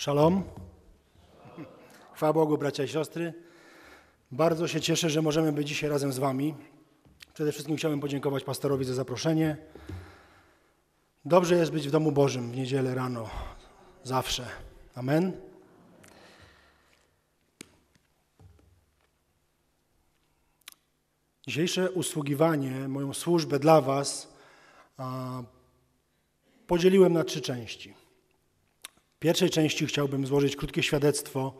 Shalom. Chwała Bogu, bracia i siostry. Bardzo się cieszę, że możemy być dzisiaj razem z wami. Przede wszystkim chciałbym podziękować pastorowi za zaproszenie. Dobrze jest być w domu Bożym w niedzielę rano. Zawsze. Amen. Dzisiejsze usługiwanie, moją służbę dla was podzieliłem na 3 części. W pierwszej części chciałbym złożyć krótkie świadectwo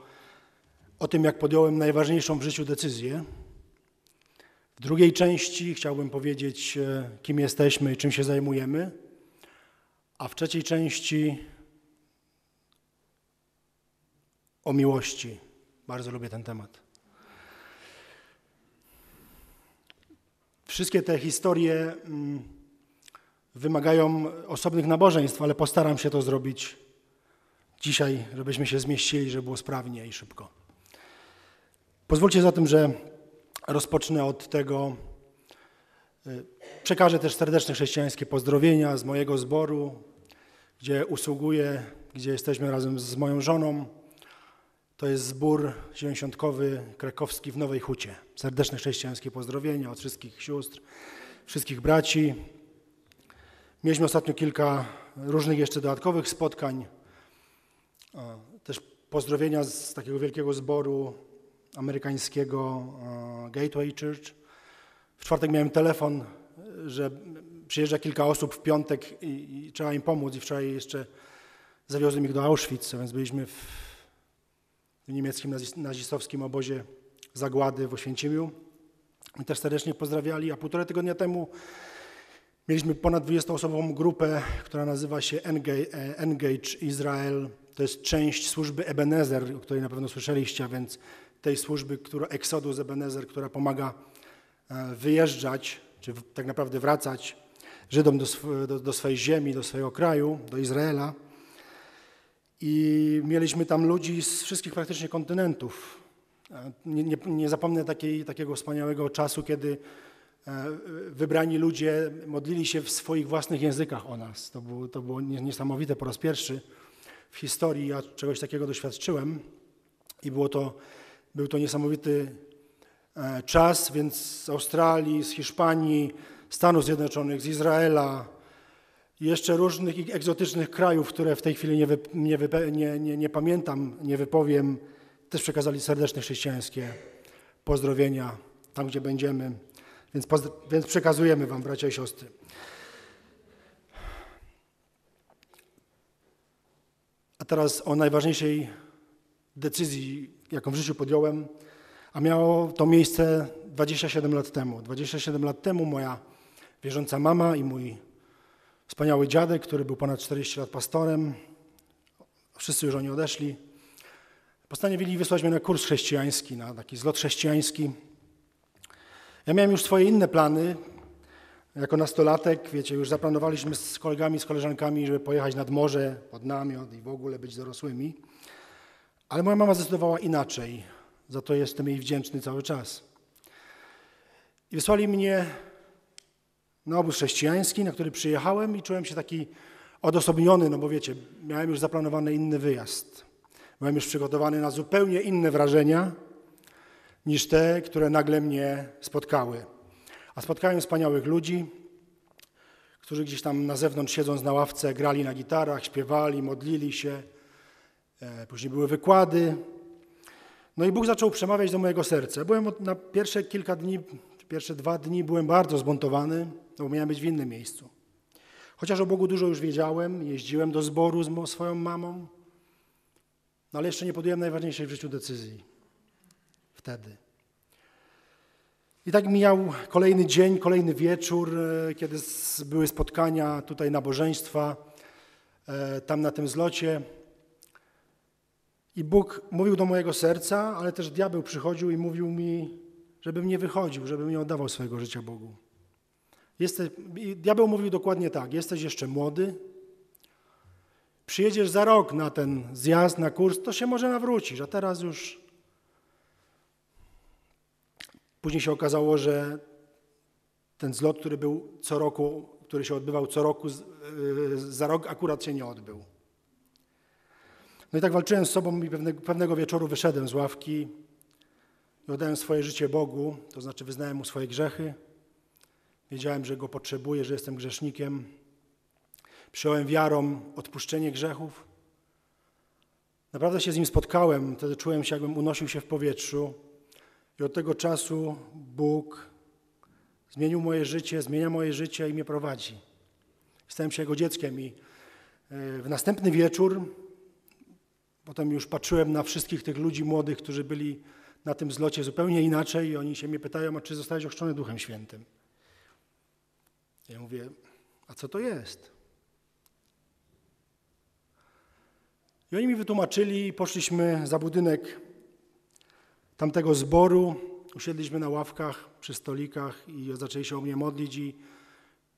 o tym, jak podjąłem najważniejszą w życiu decyzję. W drugiej części chciałbym powiedzieć, kim jesteśmy i czym się zajmujemy. A w trzeciej części o miłości. Bardzo lubię ten temat. Wszystkie te historie wymagają osobnych nabożeństw, ale postaram się to zrobić dzisiaj, żebyśmy się zmieścili, żeby było sprawnie i szybko. Pozwólcie zatem, że rozpocznę od tego. Przekażę też serdeczne chrześcijańskie pozdrowienia z mojego zboru, gdzie usługuję, gdzie jesteśmy razem z moją żoną. To jest zbór 70-kowy krakowski w Nowej Hucie. Serdeczne chrześcijańskie pozdrowienia od wszystkich sióstr, wszystkich braci. Mieliśmy ostatnio kilka różnych jeszcze dodatkowych spotkań. Też pozdrowienia z takiego wielkiego zboru amerykańskiego Gateway Church. W czwartek miałem telefon, że przyjeżdża kilka osób w piątek i trzeba im pomóc. I wczoraj jeszcze zawiozłem ich do Auschwitz, więc byliśmy w niemieckim nazistowskim obozie zagłady w Oświęcimiu. I też serdecznie pozdrawiali. A półtora tygodnia temu mieliśmy ponad 20-osobową grupę, która nazywa się Engage Israel. To jest część służby Ebenezer, o której na pewno słyszeliście, a więc tej służby, która Eksodu z Ebenezer, która pomaga wyjeżdżać, czy tak naprawdę wracać Żydom do swojej ziemi, do swojego kraju, do Izraela. I mieliśmy tam ludzi z wszystkich praktycznie kontynentów. Nie zapomnę takiego wspaniałego czasu, kiedy wybrani ludzie modlili się w swoich własnych językach o nas. To było niesamowite po raz pierwszy w historii. Ja czegoś takiego doświadczyłem i był to niesamowity czas, więc z Australii, z Hiszpanii, Stanów Zjednoczonych, z Izraela, jeszcze różnych egzotycznych krajów, które w tej chwili nie pamiętam, nie wypowiem, też przekazali serdeczne chrześcijańskie pozdrowienia tam, gdzie będziemy. Więc przekazujemy wam, bracia i siostry. A teraz o najważniejszej decyzji, jaką w życiu podjąłem, a miało to miejsce 27 lat temu. 27 lat temu moja wierząca mama i mój wspaniały dziadek, który był ponad 40 lat pastorem, wszyscy już oni odeszli, postanowili wysłać mnie na kurs chrześcijański, na taki zlot chrześcijański. Ja miałem już swoje inne plany, jako nastolatek, wiecie, już zaplanowaliśmy z kolegami, z koleżankami, żeby pojechać nad morze, pod namiot i w ogóle być dorosłymi. Ale moja mama zdecydowała inaczej, za to jestem jej wdzięczny cały czas. I wysłali mnie na obóz chrześcijański, na który przyjechałem i czułem się taki odosobniony, no bo wiecie, miałem już zaplanowany inny wyjazd. Byłem już przygotowany na zupełnie inne wrażenia niż te, które nagle mnie spotkały. A spotkałem wspaniałych ludzi, którzy gdzieś tam na zewnątrz, siedząc na ławce, grali na gitarach, śpiewali, modlili się. Później były wykłady. No i Bóg zaczął przemawiać do mojego serca. Byłem na pierwsze kilka dni, pierwsze 2 dni byłem bardzo zbuntowany, bo miałem być w innym miejscu. Chociaż o Bogu dużo już wiedziałem, jeździłem do zboru z swoją mamą, no ale jeszcze nie podjąłem najważniejszej w życiu decyzji wtedy. I tak mijał kolejny dzień, kolejny wieczór, kiedy były spotkania, tutaj nabożeństwa, tam na tym zlocie. I Bóg mówił do mojego serca, ale też diabeł przychodził i mówił mi, żebym nie wychodził, żebym nie oddawał swojego życia Bogu. Diabeł mówił dokładnie tak, jesteś jeszcze młody, przyjedziesz za rok na ten zjazd, na kurs, to się może nawrócisz, a teraz już... Później się okazało, że ten zlot, który był co roku, który się odbywał co roku, za rok akurat się nie odbył. No i tak walczyłem z sobą i pewnego wieczoru wyszedłem z ławki i oddałem swoje życie Bogu, to znaczy wyznałem Mu swoje grzechy. Wiedziałem, że Go potrzebuję, że jestem grzesznikiem. Przyjąłem wiarą odpuszczenie grzechów. Naprawdę się z Nim spotkałem, wtedy czułem się, jakbym unosił się w powietrzu. I od tego czasu Bóg zmienił moje życie, zmienia moje życie i mnie prowadzi. Stałem się Jego dzieckiem i w następny wieczór potem już patrzyłem na wszystkich tych ludzi młodych, którzy byli na tym zlocie zupełnie inaczej i oni się mnie pytają, a czy zostałeś ochrzczony Duchem Świętym? Ja mówię, a co to jest? I oni mi wytłumaczyli i poszliśmy za budynek tamtego zboru, usiedliśmy na ławkach, przy stolikach i zaczęli się o mnie modlić i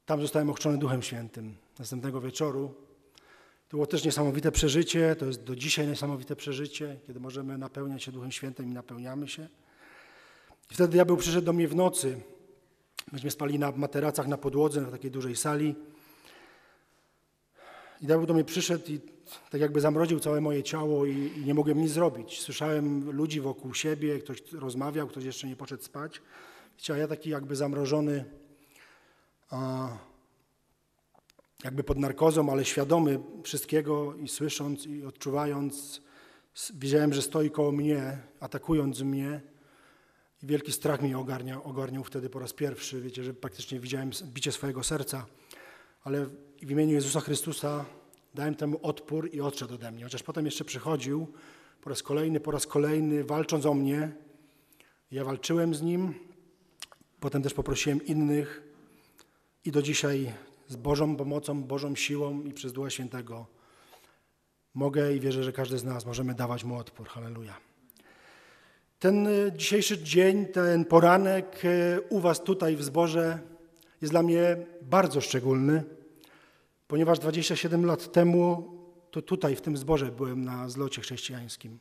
tam zostałem ochrzczony Duchem Świętym następnego wieczoru. To było też niesamowite przeżycie, to jest do dzisiaj niesamowite przeżycie, kiedy możemy napełniać się Duchem Świętym i napełniamy się. I wtedy diabeł przyszedł do mnie w nocy. Myśmy spali na materacach na podłodze, na takiej dużej sali. I diabeł do mnie przyszedł i tak jakby zamroził całe moje ciało i nie mogłem nic zrobić. Słyszałem ludzi wokół siebie, ktoś rozmawiał, ktoś jeszcze nie poszedł spać. Wiecie, a ja taki jakby zamrożony, jakby pod narkozą, ale świadomy wszystkiego i słysząc i odczuwając, wiedziałem, że stoi koło mnie, atakując mnie. I wielki strach mnie ogarniał wtedy po raz pierwszy. Wiecie, że praktycznie widziałem bicie swojego serca, ale w imieniu Jezusa Chrystusa dałem temu odpór i odszedł ode mnie. Chociaż potem jeszcze przychodził po raz kolejny, walcząc o mnie. Ja walczyłem z nim, potem też poprosiłem innych i do dzisiaj z Bożą pomocą, Bożą siłą i przez Ducha Świętego mogę i wierzę, że każdy z nas możemy dawać mu odpór. Halleluja. Ten dzisiejszy dzień, ten poranek u was tutaj w zborze jest dla mnie bardzo szczególny, ponieważ 27 lat temu to tutaj w tym zborze byłem na zlocie chrześcijańskim.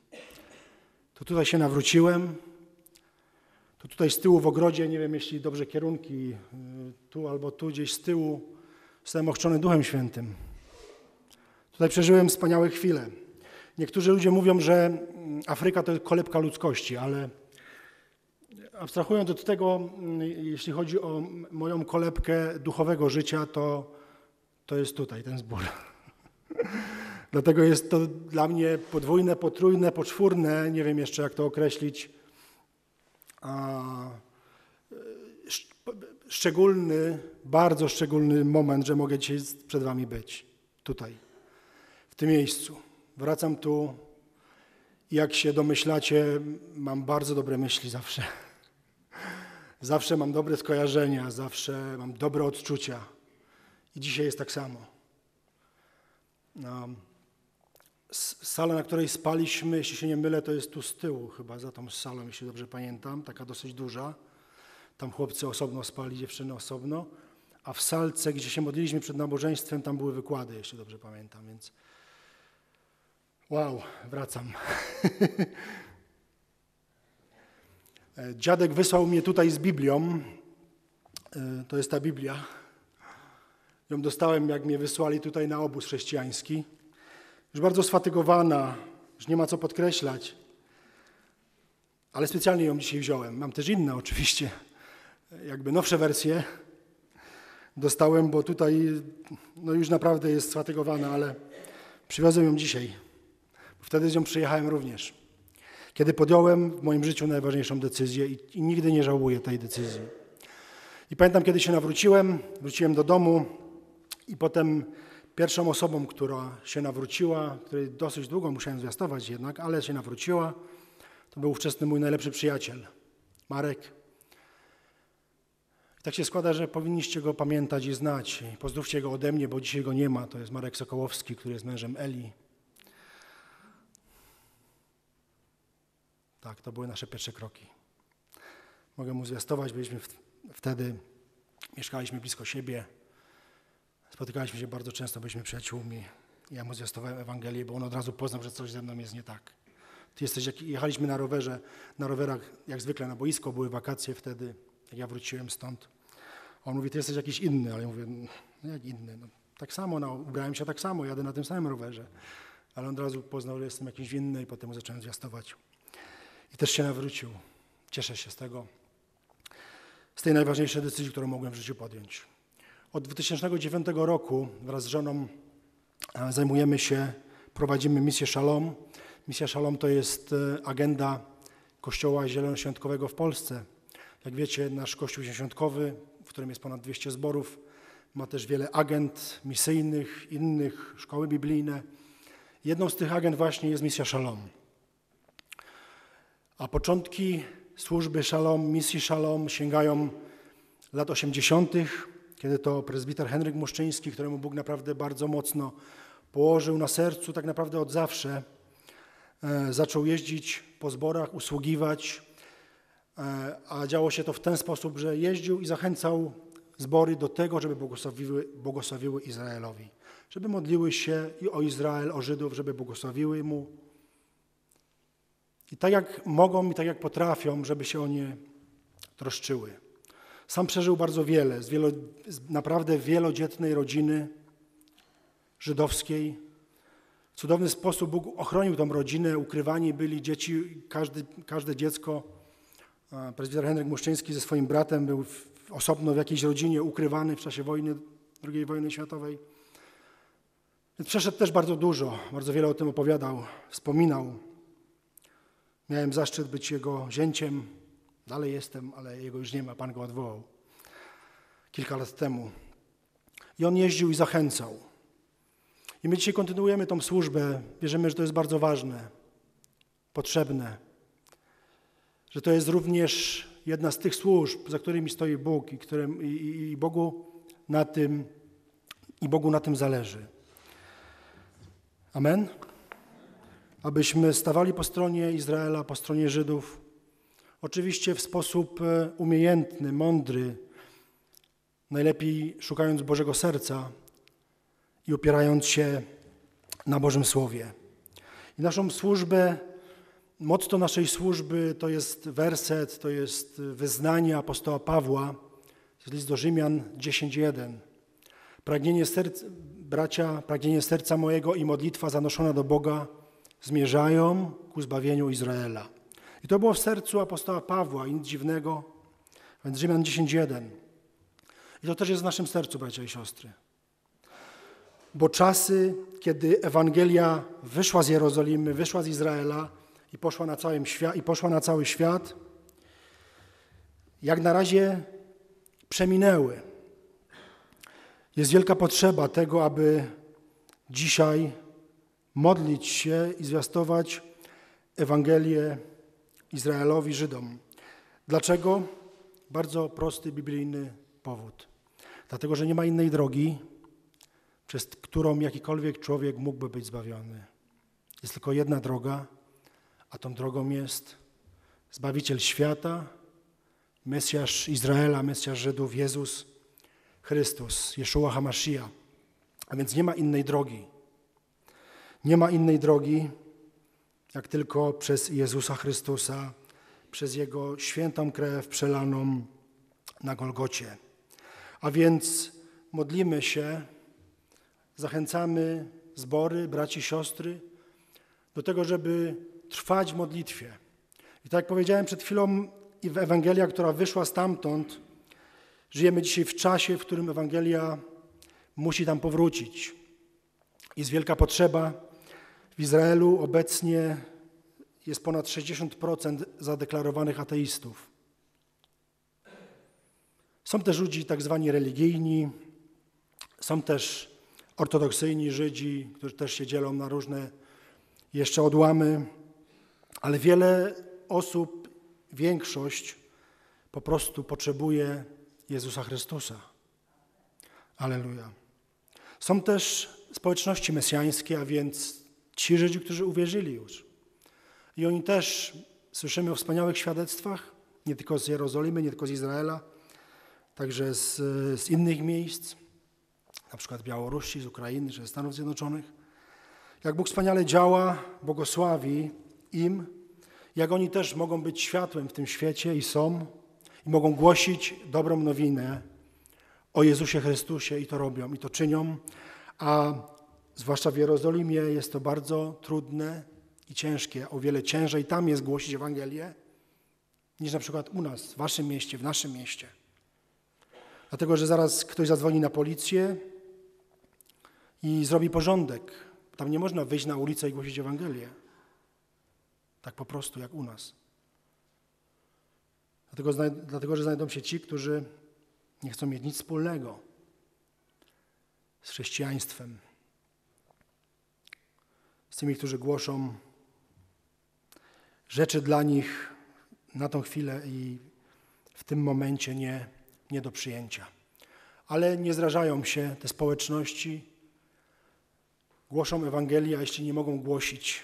To tutaj się nawróciłem, to tutaj z tyłu w ogrodzie, nie wiem jeśli dobrze kierunki, tu albo tu gdzieś z tyłu, zostałem ochrzczony Duchem Świętym. Tutaj przeżyłem wspaniałe chwile. Niektórzy ludzie mówią, że Afryka to kolebka ludzkości, ale abstrahując od tego, jeśli chodzi o moją kolebkę duchowego życia, to jest tutaj ten zbór. Dlatego jest to dla mnie podwójne, potrójne, poczwórne, nie wiem jeszcze jak to określić, szczególny, bardzo szczególny moment, że mogę dzisiaj przed wami być, tutaj, w tym miejscu. Wracam tu. Jak się domyślacie, mam bardzo dobre myśli zawsze. Zawsze mam dobre skojarzenia, zawsze mam dobre odczucia. I dzisiaj jest tak samo. Sala, na której spaliśmy, jeśli się nie mylę, to jest tu z tyłu chyba, za tą salą, jeśli dobrze pamiętam, taka dosyć duża. Tam chłopcy osobno spali, dziewczyny osobno. A w salce, gdzie się modliliśmy przed nabożeństwem, tam były wykłady, jeśli dobrze pamiętam, więc... Wow, wracam. Dziadek wysłał mnie tutaj z Biblią. To jest ta Biblia. Ją dostałem, jak mnie wysłali tutaj na obóz chrześcijański. Już bardzo sfatygowana, już nie ma co podkreślać. Ale specjalnie ją dzisiaj wziąłem. Mam też inne oczywiście, jakby nowsze wersje dostałem, bo tutaj no już naprawdę jest sfatygowana, ale przywiozłem ją dzisiaj. Wtedy z nią przyjechałem również, kiedy podjąłem w moim życiu najważniejszą decyzję i nigdy nie żałuję tej decyzji. I pamiętam, kiedy się nawróciłem, wróciłem do domu i potem pierwszą osobą, która się nawróciła, której dosyć długo musiałem zwiastować jednak, ale się nawróciła, to był ówczesny mój najlepszy przyjaciel, Marek. I tak się składa, że powinniście go pamiętać i znać. Pozdrówcie go ode mnie, bo dzisiaj go nie ma. To jest Marek Sokołowski, który jest mężem Eli. Tak, to były nasze pierwsze kroki. Mogę mu zwiastować, byliśmy wtedy, mieszkaliśmy blisko siebie, spotykaliśmy się bardzo często, byliśmy przyjaciółmi. Ja mu zwiastowałem Ewangelię, bo on od razu poznał, że coś ze mną jest nie tak. Ty jesteś, jak jechaliśmy na rowerze, na rowerach jak zwykle na boisko, były wakacje wtedy, jak ja wróciłem stąd. On mówi, ty jesteś jakiś inny, ale ja mówię, no jak inny? No, tak samo, ubrałem się tak samo, jadę na tym samym rowerze. ale on od razu poznał, że jestem jakimś winny i potem zacząłem zwiastować. I też się nawrócił. Cieszę się z tego, z tej najważniejszej decyzji, którą mogłem w życiu podjąć. Od 2009 roku wraz z żoną zajmujemy się, prowadzimy misję Szalom. Misja Szalom to jest agenda Kościoła Zielonoświątkowego w Polsce. Jak wiecie, nasz Kościół Zielonoświątkowy, w którym jest ponad 200 zborów, ma też wiele agent misyjnych, innych, szkoły biblijne. Jedną z tych agent właśnie jest misja Szalom. A początki służby Szalom, misji Szalom sięgają lat 80., kiedy to prezbiter Henryk Muszczyński, któremu Bóg naprawdę bardzo mocno położył na sercu, tak naprawdę od zawsze, zaczął jeździć po zborach, usługiwać, a działo się to w ten sposób, że jeździł i zachęcał zbory do tego, żeby błogosławiły Izraelowi, żeby modliły się i o Izrael, o Żydów, żeby błogosławiły mu. I tak jak mogą i tak jak potrafią, żeby się o nie troszczyły. Sam przeżył bardzo wiele, z naprawdę wielodzietnej rodziny żydowskiej. W cudowny sposób Bóg ochronił tą rodzinę, ukrywani byli dzieci, każde dziecko. Prezbiter Henryk Muszczyński ze swoim bratem był osobno w jakiejś rodzinie ukrywany w czasie wojny, II wojny światowej. Więc przeszedł też bardzo dużo, bardzo wiele o tym opowiadał, wspominał. Miałem zaszczyt być jego zięciem, dalej jestem, ale jego już nie ma, Pan go odwołał kilka lat temu. I on jeździł i zachęcał. I my dzisiaj kontynuujemy tą służbę, wierzymy, że to jest bardzo ważne, potrzebne, że to jest również jedna z tych służb, za którymi stoi Bóg i Bogu na tym zależy. Amen? Abyśmy stawali po stronie Izraela, po stronie Żydów, oczywiście w sposób umiejętny, mądry, najlepiej szukając Bożego serca i opierając się na Bożym Słowie. I naszą służbę, motto naszej służby to jest werset, to jest wyznanie apostoła Pawła, z listu do Rzymian 10:1. Pragnienie serca, bracia, pragnienie serca mojego i modlitwa zanoszona do Boga zmierzają ku zbawieniu Izraela. I to było w sercu apostoła Pawła, nic dziwnego, więc Rzymian 10:1. I to też jest w naszym sercu, bracia i siostry. Bo czasy, kiedy Ewangelia wyszła z Jerozolimy, wyszła z Izraela i poszła na cały świat, jak na razie przeminęły. Jest wielka potrzeba tego, aby dzisiaj modlić się i zwiastować Ewangelię Izraelowi, Żydom. Dlaczego? Bardzo prosty, biblijny powód. Dlatego, że nie ma innej drogi, przez którą jakikolwiek człowiek mógłby być zbawiony. Jest tylko jedna droga, a tą drogą jest Zbawiciel świata, Mesjasz Izraela, Mesjasz Żydów, Jezus Chrystus, Jeszua HaMashiach. A więc nie ma innej drogi. Nie ma innej drogi, jak tylko przez Jezusa Chrystusa, przez Jego świętą krew przelaną na Golgocie. A więc modlimy się, zachęcamy zbory, braci, siostry do tego, żeby trwać w modlitwie. I tak jak powiedziałem przed chwilą, w Ewangelia, która wyszła stamtąd, żyjemy dzisiaj w czasie, w którym Ewangelia musi tam powrócić. Jest wielka potrzeba. W Izraelu obecnie jest ponad 60% zadeklarowanych ateistów. Są też Żydzi tak zwani religijni, są też ortodoksyjni Żydzi, którzy też się dzielą na różne jeszcze odłamy, ale wiele osób, większość po prostu potrzebuje Jezusa Chrystusa. Alleluja. Są też społeczności mesjańskie, a więc ci Żydzi, którzy uwierzyli już. I oni też, słyszymy o wspaniałych świadectwach, nie tylko z Jerozolimy, nie tylko z Izraela, także z innych miejsc, na przykład Białorusi, z Ukrainy, czy ze Stanów Zjednoczonych. Jak Bóg wspaniale działa, błogosławi im, jak oni też mogą być światłem w tym świecie i są, i mogą głosić dobrą nowinę o Jezusie Chrystusie i to robią, i to czynią, a Zwłaszcza w Jerozolimie jest to bardzo trudne i ciężkie. O wiele ciężej tam jest głosić Ewangelię niż na przykład u nas, w waszym mieście, w naszym mieście. Dlatego, że zaraz ktoś zadzwoni na policję i zrobi porządek. Tam nie można wyjść na ulicę i głosić Ewangelię. Tak po prostu jak u nas. Dlatego, że znajdą się ci, którzy nie chcą mieć nic wspólnego z chrześcijaństwem. Z tymi, którzy głoszą rzeczy dla nich na tą chwilę i w tym momencie nie do przyjęcia. Ale nie zrażają się te społeczności, głoszą Ewangelię, a jeśli nie mogą głosić,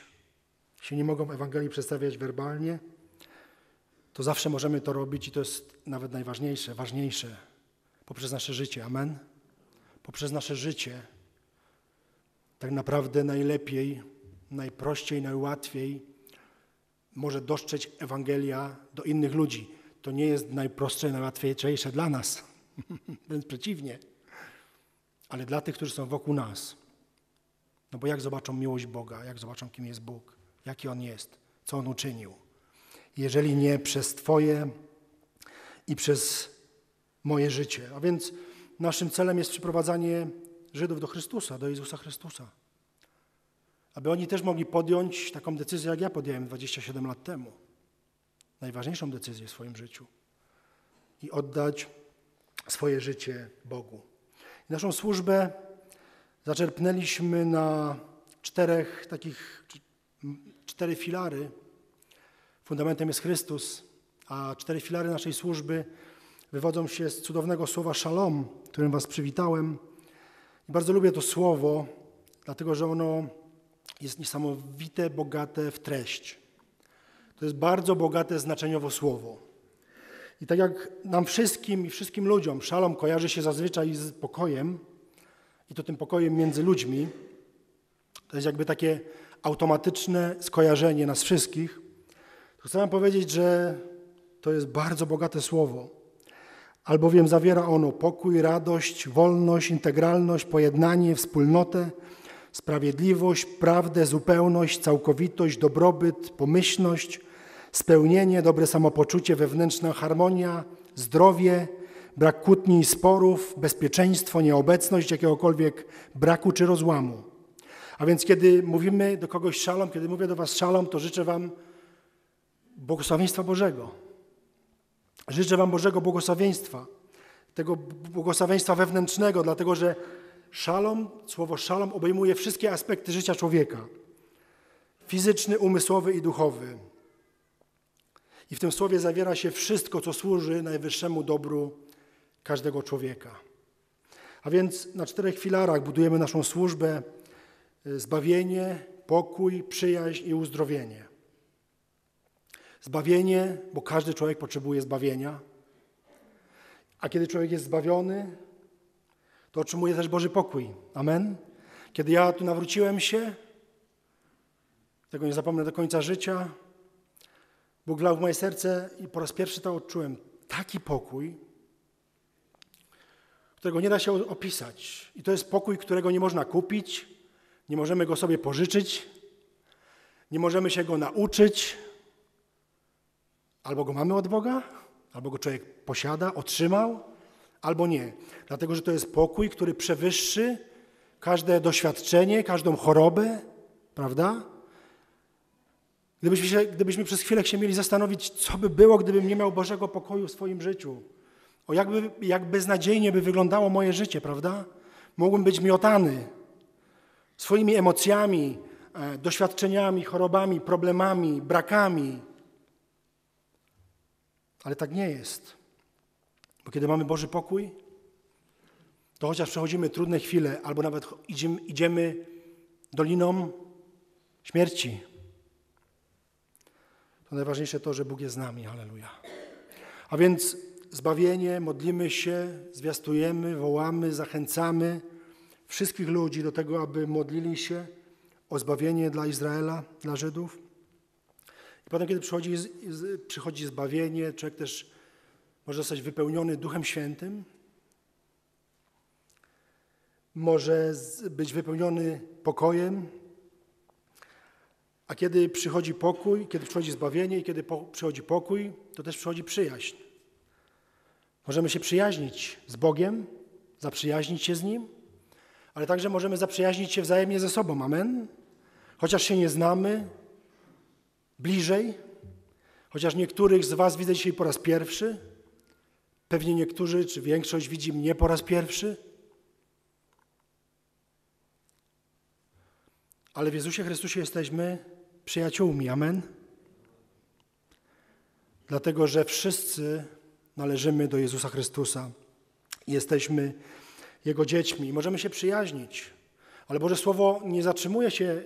jeśli nie mogą Ewangelii przedstawiać werbalnie, to zawsze możemy to robić i to jest nawet najważniejsze, ważniejsze poprzez nasze życie. Amen? Poprzez nasze życie tak naprawdę najlepiej, najprościej, najłatwiej może dostrzec Ewangelia do innych ludzi. To nie jest najprostsze, najłatwiejsze dla nas, wręcz przeciwnie, ale dla tych, którzy są wokół nas. No bo jak zobaczą miłość Boga, jak zobaczą, kim jest Bóg, jaki On jest, co On uczynił. Jeżeli nie przez Twoje i przez moje życie. A więc naszym celem jest przyprowadzanie Żydów do Chrystusa, do Jezusa Chrystusa. Aby oni też mogli podjąć taką decyzję, jak ja podjąłem 27 lat temu. Najważniejszą decyzję w swoim życiu. I oddać swoje życie Bogu. I naszą służbę zaczerpnęliśmy na cztery filary. Fundamentem jest Chrystus, a cztery filary naszej służby wywodzą się z cudownego słowa Shalom, którym was przywitałem. I bardzo lubię to słowo, dlatego że ono jest niesamowite, bogate w treść. To jest bardzo bogate znaczeniowo słowo. I tak jak nam wszystkim i wszystkim ludziom Shalom kojarzy się zazwyczaj z pokojem i to tym pokojem między ludźmi, to jest jakby takie automatyczne skojarzenie nas wszystkich, to chcę wam powiedzieć, że to jest bardzo bogate słowo, albowiem zawiera ono pokój, radość, wolność, integralność, pojednanie, wspólnotę, sprawiedliwość, prawdę, zupełność, całkowitość, dobrobyt, pomyślność, spełnienie, dobre samopoczucie, wewnętrzna harmonia, zdrowie, brak kłótni i sporów, bezpieczeństwo, nieobecność jakiegokolwiek braku czy rozłamu. A więc kiedy mówimy do kogoś Shalom, kiedy mówię do was Shalom, to życzę wam błogosławieństwa Bożego. Życzę wam Bożego błogosławieństwa, tego błogosławieństwa wewnętrznego, dlatego że Shalom, słowo Shalom obejmuje wszystkie aspekty życia człowieka. Fizyczny, umysłowy i duchowy. I w tym słowie zawiera się wszystko, co służy najwyższemu dobru każdego człowieka. A więc na czterech filarach budujemy naszą służbę: zbawienie, pokój, przyjaźń i uzdrowienie. Zbawienie, bo każdy człowiek potrzebuje zbawienia. A kiedy człowiek jest zbawiony, to otrzymuje też Boży pokój. Amen? Kiedy ja tu nawróciłem się, tego nie zapomnę do końca życia, Bóg wlał w moje serce i po raz pierwszy to odczułem. Taki pokój, którego nie da się opisać. I to jest pokój, którego nie można kupić, nie możemy go sobie pożyczyć, nie możemy się go nauczyć. Albo go mamy od Boga, albo go człowiek posiada, otrzymał, albo nie. Dlatego, że to jest pokój, który przewyższy każde doświadczenie, każdą chorobę, prawda? Gdybyśmy przez chwilę się mieli zastanowić, co by było, gdybym nie miał Bożego pokoju w swoim życiu. O jak beznadziejnie by wyglądało moje życie, prawda? Mógłbym być miotany swoimi emocjami, doświadczeniami, chorobami, problemami, brakami. Ale tak nie jest, bo kiedy mamy Boży pokój, to chociaż przechodzimy trudne chwile, albo nawet idziemy doliną śmierci, to najważniejsze to, że Bóg jest z nami, halleluja. A więc zbawienie, modlimy się, zwiastujemy, wołamy, zachęcamy wszystkich ludzi do tego, aby modlili się o zbawienie dla Izraela, dla Żydów. I potem, kiedy przychodzi zbawienie, człowiek też może zostać wypełniony Duchem Świętym. może być wypełniony pokojem, a kiedy przychodzi pokój, kiedy przychodzi zbawienie i kiedy przychodzi pokój, to też przychodzi przyjaźń. Możemy się przyjaźnić z Bogiem, zaprzyjaźnić się z Nim, ale także możemy zaprzyjaźnić się wzajemnie ze sobą, amen? Chociaż się nie znamy bliżej, chociaż niektórych z was widzę dzisiaj po raz pierwszy, pewnie niektórzy, czy większość widzi mnie po raz pierwszy, ale w Jezusie Chrystusie jesteśmy przyjaciółmi, amen? Dlatego, że wszyscy należymy do Jezusa Chrystusa i jesteśmy Jego dziećmi. Możemy się przyjaźnić, ale Boże Słowo nie zatrzymuje się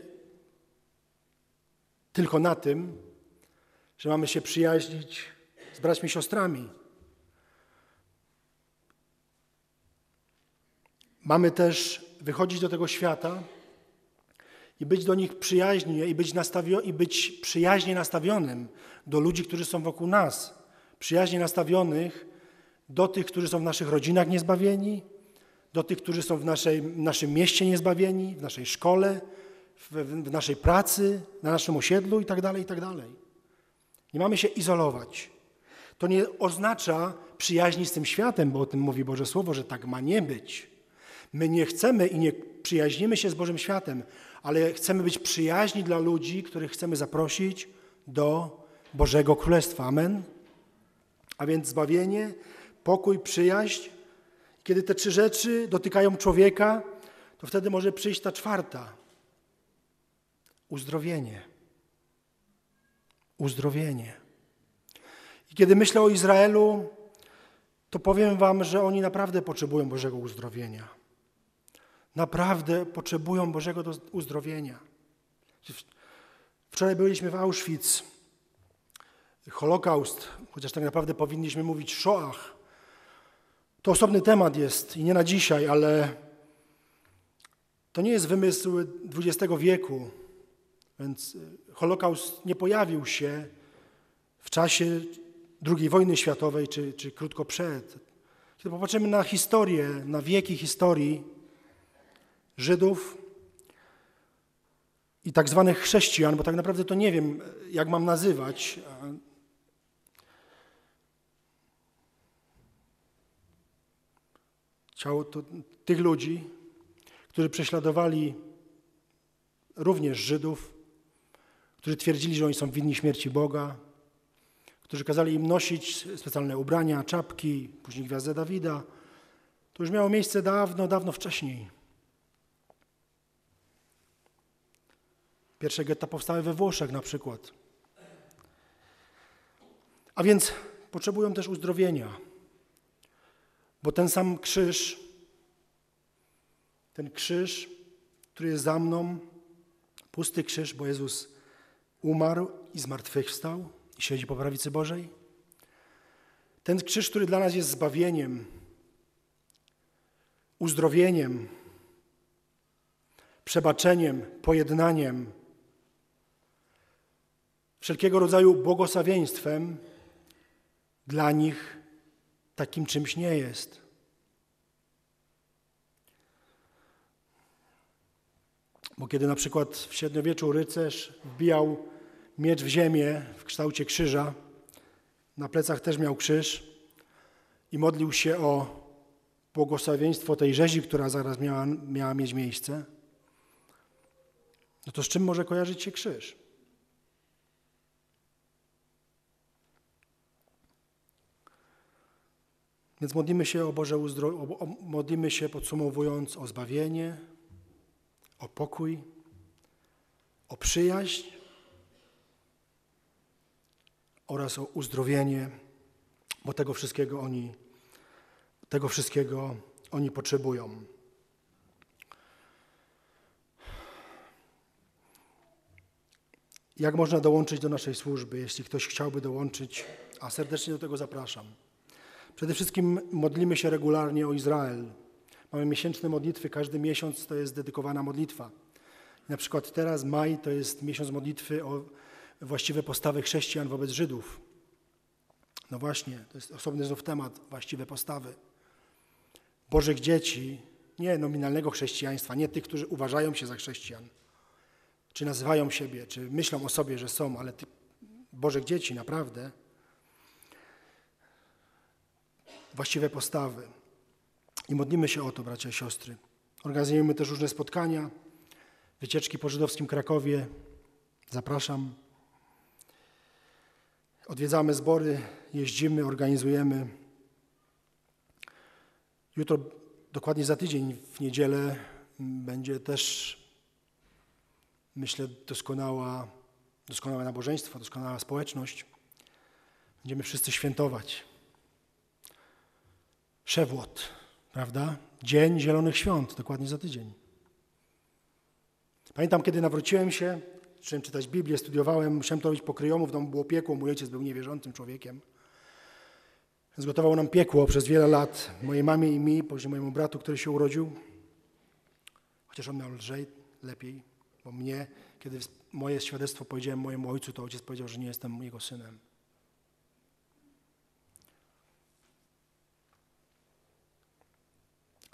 tylko na tym, że mamy się przyjaźnić z braćmi i siostrami. Mamy też wychodzić do tego świata i być do nich przyjaźnie i być przyjaźnie nastawionym do ludzi, którzy są wokół nas. Przyjaźnie nastawionych do tych, którzy są w naszych rodzinach niezbawieni, do tych, którzy są w naszym mieście niezbawieni, w naszej szkole, w naszej pracy, na naszym osiedlu itd., itd. Nie mamy się izolować. To nie oznacza przyjaźni z tym światem, bo o tym mówi Boże Słowo, że tak ma nie być. My nie chcemy i nie przyjaźnimy się z Bożym światem, ale chcemy być przyjaźni dla ludzi, których chcemy zaprosić do Bożego Królestwa. Amen? A więc zbawienie, pokój, przyjaźń. Kiedy te trzy rzeczy dotykają człowieka, to wtedy może przyjść ta czwarta. Uzdrowienie. Uzdrowienie. I kiedy myślę o Izraelu, to powiem wam, że oni naprawdę potrzebują Bożego uzdrowienia. Naprawdę potrzebują Bożego uzdrowienia. Wczoraj byliśmy w Auschwitz. Holokaust, chociaż tak naprawdę powinniśmy mówić Shoah. To osobny temat jest i nie na dzisiaj, ale to nie jest wymysł XX wieku. Więc Holokaust nie pojawił się w czasie II wojny światowej czy krótko przed. Kiedy popatrzymy na historię, na wieki historii Żydów i tak zwanych chrześcijan, bo tak naprawdę to nie wiem, jak mam nazywać. Ciało tych ludzi, którzy prześladowali również Żydów, którzy twierdzili, że oni są winni śmierci Boga, którzy kazali im nosić specjalne ubrania, czapki, później gwiazdę Dawida. To już miało miejsce dawno, dawno wcześniej. Pierwsze getta powstały we Włoszech na przykład. A więc potrzebują też uzdrowienia. Bo ten sam krzyż, który jest za mną, pusty krzyż, bo Jezus umarł i zmartwychwstał i siedzi po prawicy Bożej. Ten krzyż, który dla nas jest zbawieniem, uzdrowieniem, przebaczeniem, pojednaniem, wszelkiego rodzaju błogosławieństwem dla nich takim czymś nie jest. Bo kiedy na przykład w średniowieczu rycerz wbijał miecz w ziemię w kształcie krzyża, na plecach też miał krzyż i modlił się o błogosławieństwo tej rzezi, która zaraz miała mieć miejsce, no to z czym może kojarzyć się krzyż? Więc modlimy się o Boże uzdrowienie, modlimy się, podsumowując, o zbawienie, o pokój, o przyjaźń oraz o uzdrowienie, bo tego wszystkiego oni potrzebują. Jak można dołączyć do naszej służby, jeśli ktoś chciałby dołączyć, a serdecznie do tego zapraszam. Przede wszystkim modlimy się regularnie o Izrael. Mamy miesięczne modlitwy, każdy miesiąc to jest dedykowana modlitwa. Na przykład teraz maj to jest miesiąc modlitwy o właściwe postawy chrześcijan wobec Żydów. No właśnie, to jest osobny znów temat, właściwe postawy. Bożych dzieci, nie nominalnego chrześcijaństwa, nie tych, którzy uważają się za chrześcijan, czy nazywają siebie, czy myślą o sobie, że są, ale Bożych dzieci naprawdę, właściwe postawy. I modlimy się o to, bracia i siostry. Organizujemy też różne spotkania, wycieczki po żydowskim Krakowie. Zapraszam. Odwiedzamy zbory, jeździmy, organizujemy. Jutro, dokładnie za tydzień, w niedzielę, będzie też, myślę, doskonałe nabożeństwo, doskonała społeczność. Będziemy wszyscy świętować. Szewłot, prawda? Dzień Zielonych Świąt, dokładnie za tydzień. Pamiętam, kiedy nawróciłem się, zacząłem czytać Biblię, studiowałem, musiałem to robić po kryjomu, w domu było piekło, mój ojciec był niewierzącym człowiekiem. Zgotował nam piekło przez wiele lat, mojej mamie i mi, później mojemu bratu, który się urodził. Chociaż on miał lżej, lepiej, bo mnie, kiedy moje świadectwo powiedziałem mojemu ojcu, to ojciec powiedział, że nie jestem jego synem.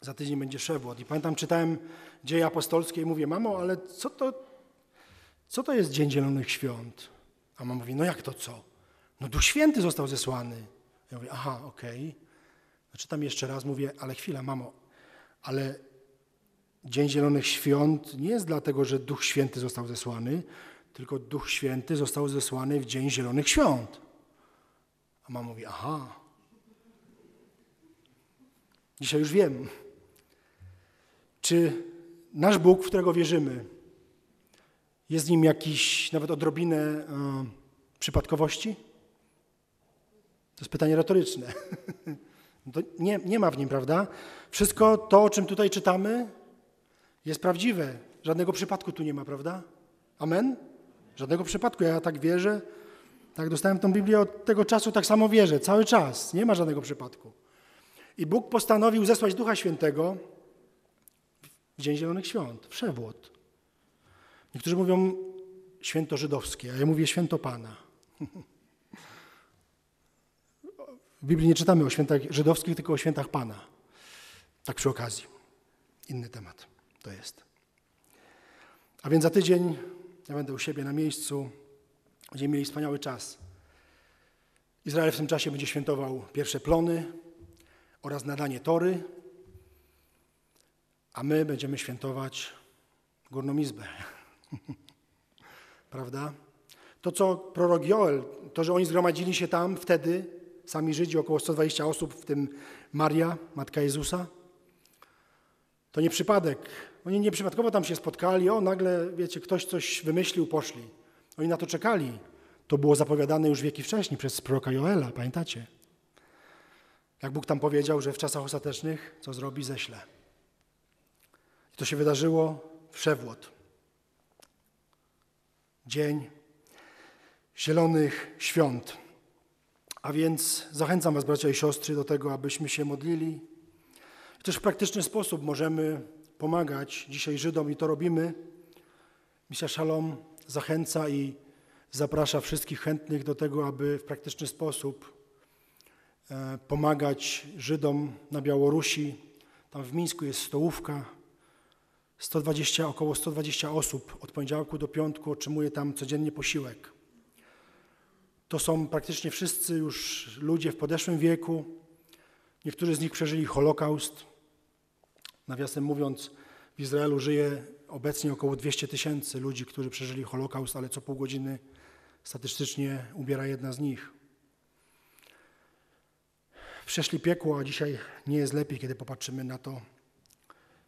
Za tydzień będzie Szewłot. I pamiętam, czytałem Dzieje Apostolskie i mówię, mamo, ale co to jest Dzień Zielonych Świąt? A mama mówi, no jak to co? No Duch Święty został zesłany. Ja mówię, aha, okej. No, czytam jeszcze raz, mówię, ale chwila, mamo, ale Dzień Zielonych Świąt nie jest dlatego, że Duch Święty został zesłany, tylko Duch Święty został zesłany w Dzień Zielonych Świąt. A mama mówi, aha. Dzisiaj już wiem. Czy nasz Bóg, w którego wierzymy, jest w nim jakiś nawet odrobinę przypadkowości? To jest pytanie retoryczne. To nie ma w nim, prawda? Wszystko to, o czym tutaj czytamy, jest prawdziwe. Żadnego przypadku tu nie ma, prawda? Amen? Żadnego przypadku. Ja tak wierzę. Tak dostałem tą Biblię od tego czasu, tak samo wierzę. Cały czas. Nie ma żadnego przypadku. I Bóg postanowił zesłać Ducha Świętego w Dzień Zielonych Świąt, w Szewłot. Niektórzy mówią święto żydowskie, a ja mówię święto Pana. W Biblii nie czytamy o świętach żydowskich, tylko o świętach Pana. Tak przy okazji. Inny temat to jest. A więc za tydzień ja będę u siebie na miejscu. Będziemy mieli wspaniały czas. Izrael w tym czasie będzie świętował pierwsze plony oraz nadanie Tory, a my będziemy świętować Górną Izbę. Prawda? To, co prorok Joel, to, że oni zgromadzili się tam wtedy, sami Żydzi, około 120 osób, w tym Maria, matka Jezusa, to nie przypadek. Oni nieprzypadkowo tam się spotkali, nagle, wiecie, ktoś coś wymyślił, poszli. Oni na to czekali. To było zapowiadane już wieki wcześniej przez proroka Joela, pamiętacie? Jak Bóg tam powiedział, że w czasach ostatecznych co zrobi, ześle. I to się wydarzyło w Szewłot. Dzień Zielonych Świąt. A więc zachęcam was, bracia i siostry, do tego, abyśmy się modlili. I też w praktyczny sposób możemy pomagać dzisiaj Żydom i to robimy. Misja Szalom zachęca i zaprasza wszystkich chętnych do tego, aby w praktyczny sposób pomagać Żydom na Białorusi. Tam w Mińsku jest stołówka. 120, około 120 osób od poniedziałku do piątku otrzymuje tam codziennie posiłek. To są praktycznie wszyscy już ludzie w podeszłym wieku. Niektórzy z nich przeżyli Holokaust. Nawiasem mówiąc, w Izraelu żyje obecnie około 200 000 ludzi, którzy przeżyli Holokaust, ale co pół godziny statystycznie umiera jedna z nich. Przeszli piekło, a dzisiaj nie jest lepiej, kiedy popatrzymy na to,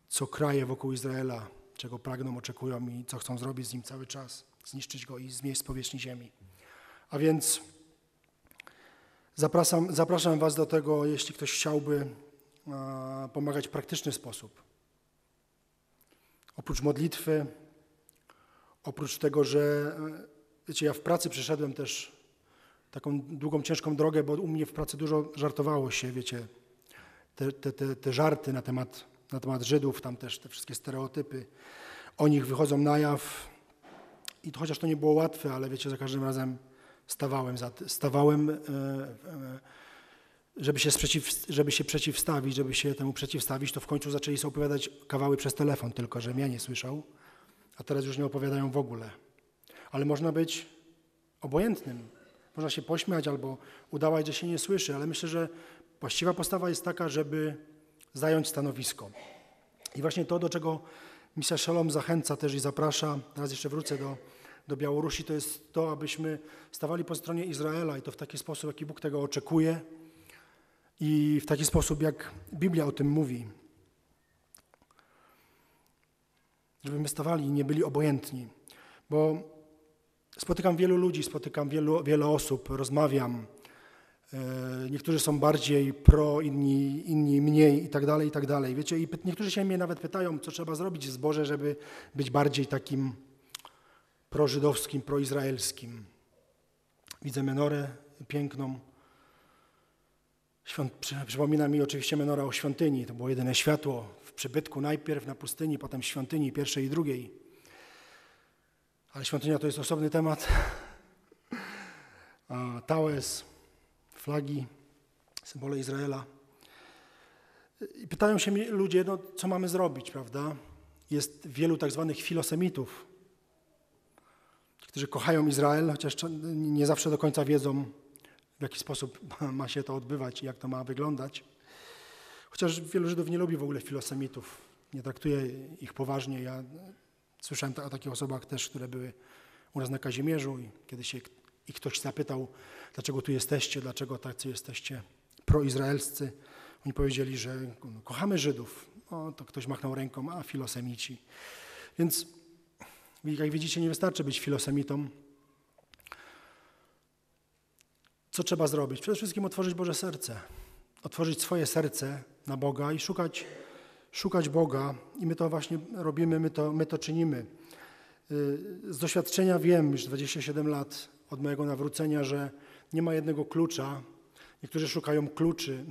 co kraje wokół Izraela, czego pragną, oczekują i co chcą zrobić z nim cały czas, zniszczyć go i zmieść z powierzchni ziemi. A więc zapraszam was do tego, jeśli ktoś chciałby pomagać w praktyczny sposób. Oprócz modlitwy, oprócz tego, że wiecie, ja w pracy przeszedłem też taką długą, ciężką drogę, bo u mnie w pracy dużo żartowało się, wiecie, te żarty na temat Żydów, tam też te wszystkie stereotypy o nich wychodzą na jaw. I to, chociaż to nie było łatwe, ale wiecie, za każdym razem stawałem żeby się temu przeciwstawić, to w końcu zaczęli sobie opowiadać kawały przez telefon tylko, że mnie nie słyszał, a teraz już nie opowiadają w ogóle. Ale można być obojętnym, można się pośmiać albo udawać, że się nie słyszy, ale myślę, że właściwa postawa jest taka, żeby zająć stanowisko. I właśnie to, do czego Misja Szalom zachęca też i zaprasza, teraz jeszcze wrócę do Białorusi, to jest to, abyśmy stawali po stronie Izraela i to w taki sposób, jaki Bóg tego oczekuje i w taki sposób, jak Biblia o tym mówi. Żebyśmy stawali i nie byli obojętni, bo spotykam wielu ludzi, spotykam wiele osób, rozmawiam. Niektórzy są bardziej pro, inni mniej i tak dalej, i tak dalej. Wiecie, i niektórzy się mnie nawet pytają, co trzeba zrobić w zborze, żeby być bardziej takim prożydowskim, proizraelskim. Widzę menorę piękną. Przypomina mi oczywiście menora o świątyni. To było jedyne światło w przybytku najpierw na pustyni, potem w świątyni pierwszej i drugiej. Ale świątynia to jest osobny temat. Tałes, flagi, symbole Izraela. I pytają się mnie ludzie, no, co mamy zrobić, prawda? Jest wielu tak zwanych filosemitów, którzy kochają Izrael, chociaż nie zawsze do końca wiedzą, w jaki sposób ma się to odbywać i jak to ma wyglądać. Chociaż wielu Żydów nie lubi w ogóle filosemitów, nie traktuje ich poważnie. Ja słyszałem o takich osobach też, które były u nas na Kazimierzu i kiedy się i ktoś zapytał, dlaczego tu jesteście, dlaczego tacy jesteście proizraelscy. Oni powiedzieli, że kochamy Żydów. No, to ktoś machnął ręką, a filosemici. Więc jak widzicie, nie wystarczy być filosemitą. Co trzeba zrobić? Przede wszystkim otworzyć Boże serce. Otworzyć swoje serce na Boga i szukać Boga. I my to właśnie robimy, my to czynimy. Z doświadczenia wiem, już 27 lat od mojego nawrócenia, że nie ma jednego klucza. Niektórzy szukają kluczy.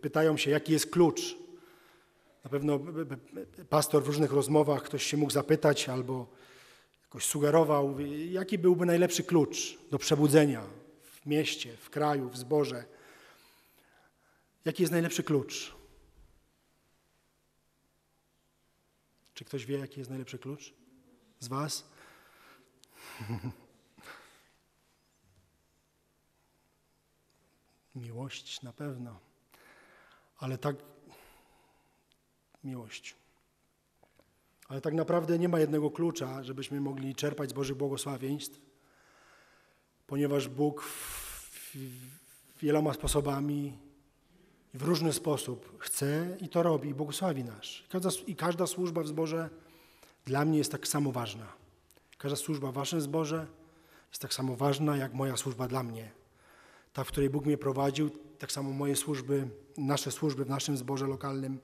Pytają się, jaki jest klucz. Na pewno pastor w różnych rozmowach ktoś się mógł zapytać albo jakoś sugerował, jaki byłby najlepszy klucz do przebudzenia w mieście, w kraju, w zborze. Jaki jest najlepszy klucz? Czy ktoś wie, jaki jest najlepszy klucz z was? Miłość na pewno, ale tak miłość. Ale tak naprawdę nie ma jednego klucza, żebyśmy mogli czerpać z Bożych błogosławieństw, ponieważ Bóg wieloma sposobami i w różny sposób chce i to robi i błogosławi nas. I każda służba w zborze dla mnie jest tak samo ważna. Każda służba w waszym zborze jest tak samo ważna, jak moja służba dla mnie. Ta, w której Bóg mnie prowadził, tak samo moje służby, nasze służby w naszym zborze lokalnym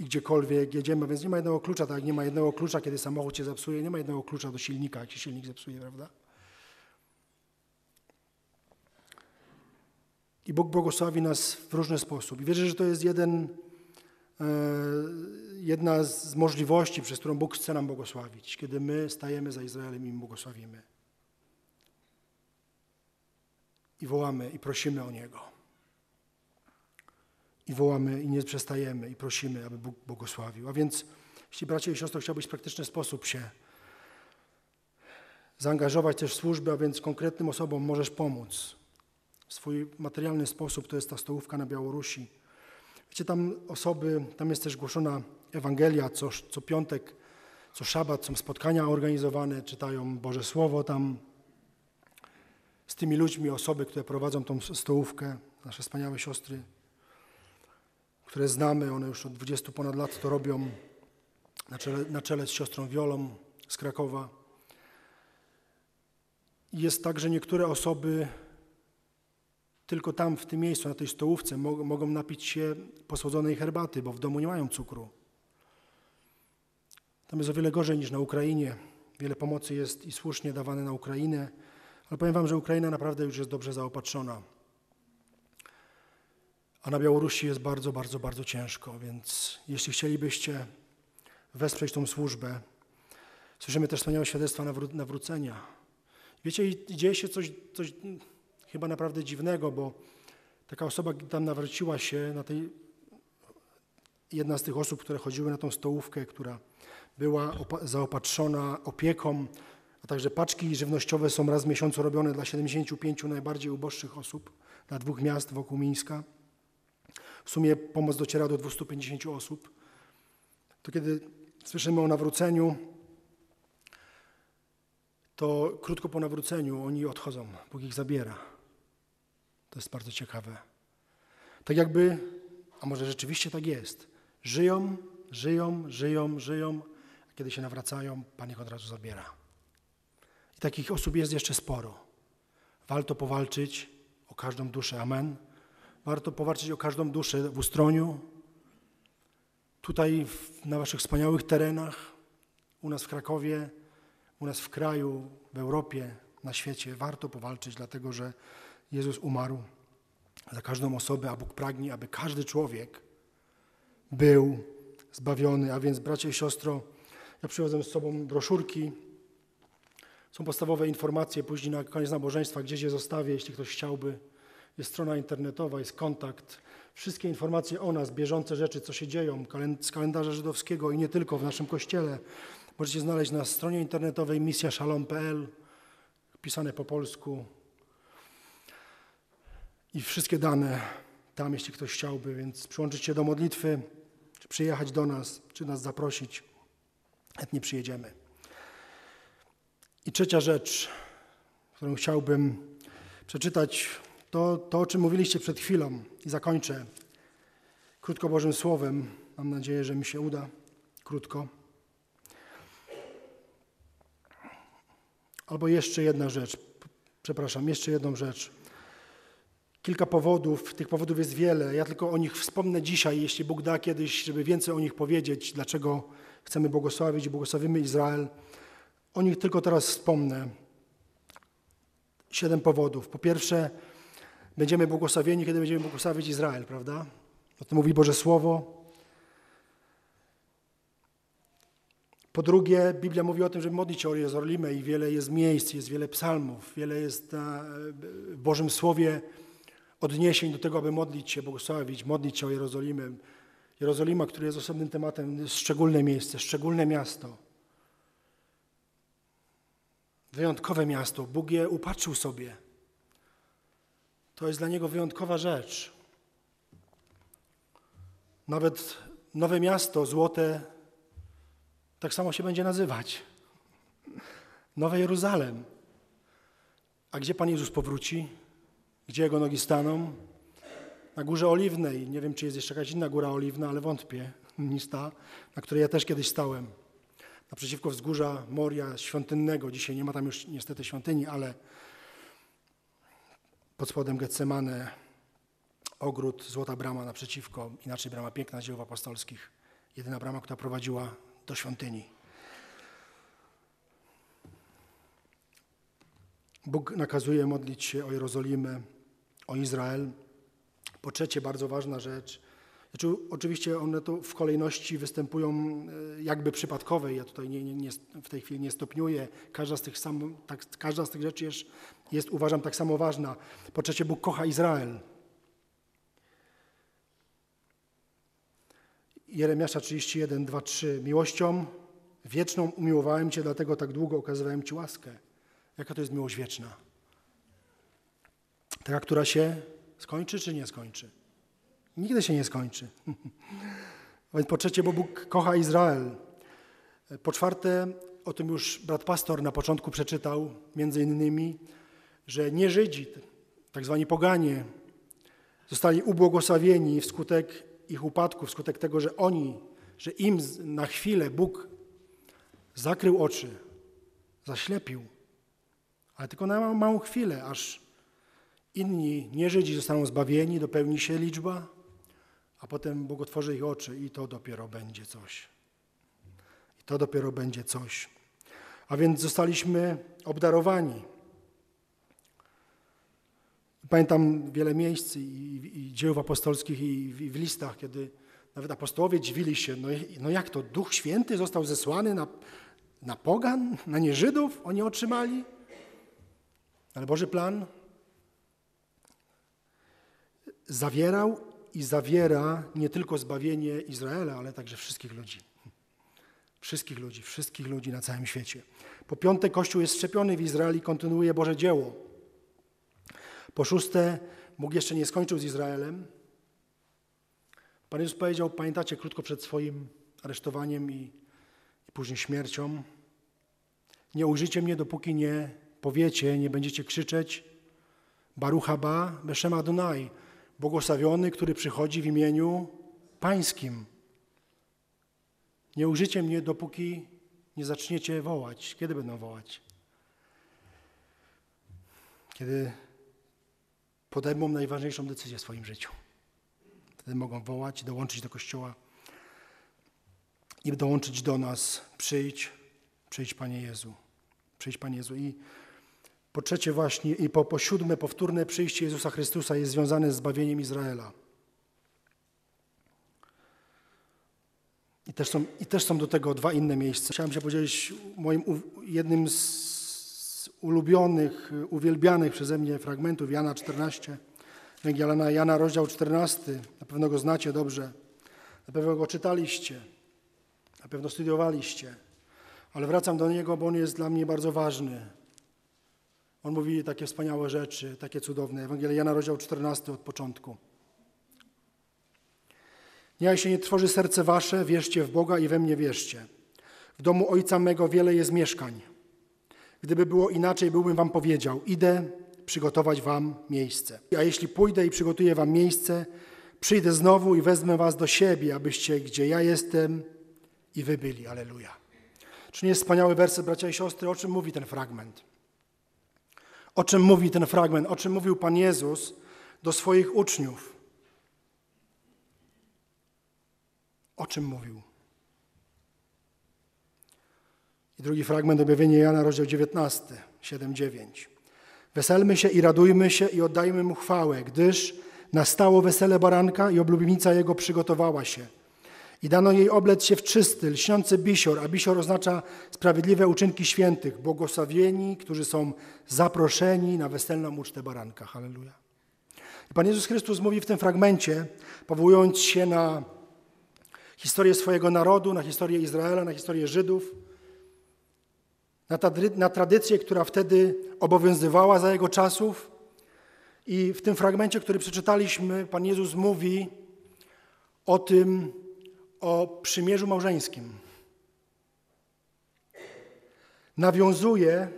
i gdziekolwiek jedziemy, więc nie ma jednego klucza, tak jak nie ma jednego klucza, kiedy samochód się zepsuje, nie ma jednego klucza do silnika, jak się silnik zepsuje, prawda? I Bóg błogosławi nas w różny sposób. I wierzę, że to jest jedna z możliwości, przez którą Bóg chce nam błogosławić, kiedy my stajemy za Izraelem i im błogosławimy. I wołamy i prosimy o Niego. I wołamy i nie przestajemy i prosimy, aby Bóg błogosławił. A więc, jeśli bracia i siostry, chciałbyś w praktyczny sposób się zaangażować też w służbę, a więc konkretnym osobom możesz pomóc. W swój materialny sposób, to jest ta stołówka na Białorusi. Wiecie, tam jest też głoszona Ewangelia co piątek, co szabat, są spotkania organizowane, czytają Boże Słowo tam. Z tymi ludźmi osoby, które prowadzą tą stołówkę, nasze wspaniałe siostry, które znamy, one już od 20 ponad lat to robią, na czele z siostrą Wiolą z Krakowa. Jest tak, że niektóre osoby tylko tam, w tym miejscu, na tej stołówce mogą napić się posłodzonej herbaty, bo w domu nie mają cukru. Tam jest o wiele gorzej niż na Ukrainie. Wiele pomocy jest i słusznie dawane na Ukrainę, ale powiem wam, że Ukraina naprawdę już jest dobrze zaopatrzona. A na Białorusi jest bardzo, bardzo, bardzo ciężko, więc jeśli chcielibyście wesprzeć tą służbę, słyszymy też wspaniałe świadectwa nawrócenia. Wiecie, dzieje się coś chyba naprawdę dziwnego, bo Taka osoba tam nawróciła się, jedna z tych osób, które chodziły na tą stołówkę, która była zaopatrzona opieką, a także paczki żywnościowe są raz w miesiącu robione dla 75 najbardziej uboższych osób dla 2 miast wokół Mińska. W sumie pomoc dociera do 250 osób. To kiedy słyszymy o nawróceniu, to krótko po nawróceniu oni odchodzą, Bóg ich zabiera. To jest bardzo ciekawe. Tak jakby, a może rzeczywiście tak jest, żyją, a kiedy się nawracają, Pan ich od razu zabiera. I takich osób jest jeszcze sporo. Warto powalczyć o każdą duszę, amen. Warto powalczyć o każdą duszę w Ustroniu, tutaj na waszych wspaniałych terenach, u nas w Krakowie, u nas w kraju, w Europie, na świecie. Warto powalczyć, dlatego że Jezus umarł za każdą osobę, a Bóg pragnie, aby każdy człowiek był zbawiony. A więc, bracia i siostro, ja przywiozłem z sobą broszurki. Są podstawowe informacje, później na koniec nabożeństwa, gdzieś je zostawię, jeśli ktoś chciałby. Jest strona internetowa, jest kontakt. Wszystkie informacje o nas, bieżące rzeczy, co się dzieją z kalendarza żydowskiego i nie tylko w naszym kościele, możecie znaleźć na stronie internetowej misjaszalom.pl, pisane po polsku. I wszystkie dane tam, jeśli ktoś chciałby, więc przyłączyć się do modlitwy, czy przyjechać do nas, czy nas zaprosić. Chętnie przyjedziemy. I trzecia rzecz, którą chciałbym przeczytać, to o czym mówiliście przed chwilą i zakończę krótko Bożym Słowem. Mam nadzieję, że mi się uda krótko. Albo jeszcze jedna rzecz, przepraszam, jeszcze jedną rzecz. Kilka powodów, tych powodów jest wiele. Ja tylko o nich wspomnę dzisiaj, jeśli Bóg da kiedyś, żeby więcej o nich powiedzieć, dlaczego chcemy błogosławić i błogosławimy Izrael. O nich tylko teraz wspomnę. 7 powodów. Po pierwsze, będziemy błogosławieni, kiedy będziemy błogosławić Izrael, prawda? O tym mówi Boże Słowo. Po drugie, Biblia mówi o tym, żeby modlić się o Jerozolimę i wiele jest miejsc, jest wiele psalmów, wiele jest w Bożym Słowie odniesień do tego, aby modlić się, błogosławić, modlić się o Jerozolimę. Jerozolima, która jest osobnym tematem, jest szczególne miejsce, szczególne miasto. Wyjątkowe miasto. Bóg je upatrzył sobie. To jest dla Niego wyjątkowa rzecz. Nawet nowe miasto, złote, tak samo się będzie nazywać. Nowe Jeruzalem. A gdzie Pan Jezus powróci? Gdzie Jego nogi staną? Na Górze Oliwnej. Nie wiem, czy jest jeszcze jakaś inna Góra Oliwna, ale wątpię niż ta, na której ja też kiedyś stałem. Naprzeciwko wzgórza Moria Świątynnego. Dzisiaj nie ma tam już niestety świątyni, ale pod spodem Getsemane, ogród, Złota Brama naprzeciwko, inaczej Brama Piękna z Dziejów Apostolskich. Jedyna brama, która prowadziła do świątyni. Bóg nakazuje modlić się o Jerozolimę, o Izrael. Po trzecie, bardzo ważna rzecz. Znaczy, oczywiście one tu w kolejności występują jakby przypadkowej. Ja tutaj w tej chwili nie stopniuję. Każda z tych rzeczy jest, uważam, tak samo ważna. Po trzecie, Bóg kocha Izrael. Jeremiasza 31, 2, 3. Miłością wieczną umiłowałem Cię, dlatego tak długo okazywałem Ci łaskę. Jaka to jest miłość wieczna? Taka, która się skończy czy nie skończy? Nigdy się nie skończy. Więc po trzecie, bo Bóg kocha Izrael. Po czwarte, o tym już brat pastor na początku przeczytał, między innymi, że nie Żydzi, tak zwani poganie, zostali ubłogosławieni wskutek ich upadku, wskutek tego, że im na chwilę Bóg zakrył oczy, zaślepił, ale tylko na małą chwilę, aż inni nie Żydzi zostaną zbawieni, dopełni się liczba, a potem Bóg otworzy ich oczy i to dopiero będzie coś. I to dopiero będzie coś. A więc zostaliśmy obdarowani. Pamiętam wiele miejsc i Dziejów Apostolskich i w listach, kiedy nawet apostołowie dziwili się, no jak to, Duch Święty został zesłany na pogan, na nieżydów? Oni otrzymali? Ale Boży plan zawierał i zawiera nie tylko zbawienie Izraela, ale także wszystkich ludzi. Wszystkich ludzi na całym świecie. Po piąte, Kościół jest szczepiony w Izrael i kontynuuje Boże dzieło. Po szóste, Bóg jeszcze nie skończył z Izraelem. Pan Jezus powiedział, pamiętacie, krótko przed swoim aresztowaniem i później śmiercią, nie ujrzycie mnie, dopóki nie powiecie, nie będziecie krzyczeć Baruch haba Beshem Adonai, błogosławiony, który przychodzi w imieniu Pańskim. Nie ujrzycie mnie, dopóki nie zaczniecie wołać. Kiedy będą wołać? Kiedy podejmą najważniejszą decyzję w swoim życiu. Wtedy mogą wołać, dołączyć do Kościoła i dołączyć do nas. Przyjdź Panie Jezu. Przyjdź Panie Jezu. I po trzecie właśnie, i po siódme, powtórne przyjście Jezusa Chrystusa jest związane z zbawieniem Izraela. I też są do tego dwa inne miejsca. Chciałem się podzielić jednym z ulubionych, uwielbianych przeze mnie fragmentów Jana 14. Ewangelia Jana, rozdział 14. Na pewno go znacie dobrze. Na pewno go czytaliście. Na pewno studiowaliście. Ale wracam do niego, bo on jest dla mnie bardzo ważny. On mówi takie wspaniałe rzeczy, takie cudowne. Ewangelia Jana, rozdział 14 od początku. Niech się nie trwoży serce wasze, wierzcie w Boga i we mnie wierzcie. W domu Ojca mego wiele jest mieszkań. Gdyby było inaczej, byłbym wam powiedział, idę przygotować wam miejsce. A jeśli pójdę i przygotuję wam miejsce, przyjdę znowu i wezmę was do siebie, abyście gdzie ja jestem i wy byli. Alleluja. Czy nie jest wspaniały werset, bracia i siostry? O czym mówi ten fragment? O czym mówi ten fragment? O czym mówił Pan Jezus do swoich uczniów? O czym mówił? I drugi fragment, objawienie Jana, rozdział 19, 7-9. Weselmy się i radujmy się i oddajmy mu chwałę, gdyż nastało wesele baranka i oblubienica jego przygotowała się. I dano jej oblec się w czysty, lśniący bisior, a bisior oznacza sprawiedliwe uczynki świętych, błogosławieni, którzy są zaproszeni na weselną ucztę baranka. Halleluja. I Pan Jezus Chrystus mówi w tym fragmencie, powołując się na historię swojego narodu, na historię Izraela, na historię Żydów, na tradycję, która wtedy obowiązywała za jego czasów. I w tym fragmencie, który przeczytaliśmy, Pan Jezus mówi o tym, o przymierzu małżeńskim. Nawiązuje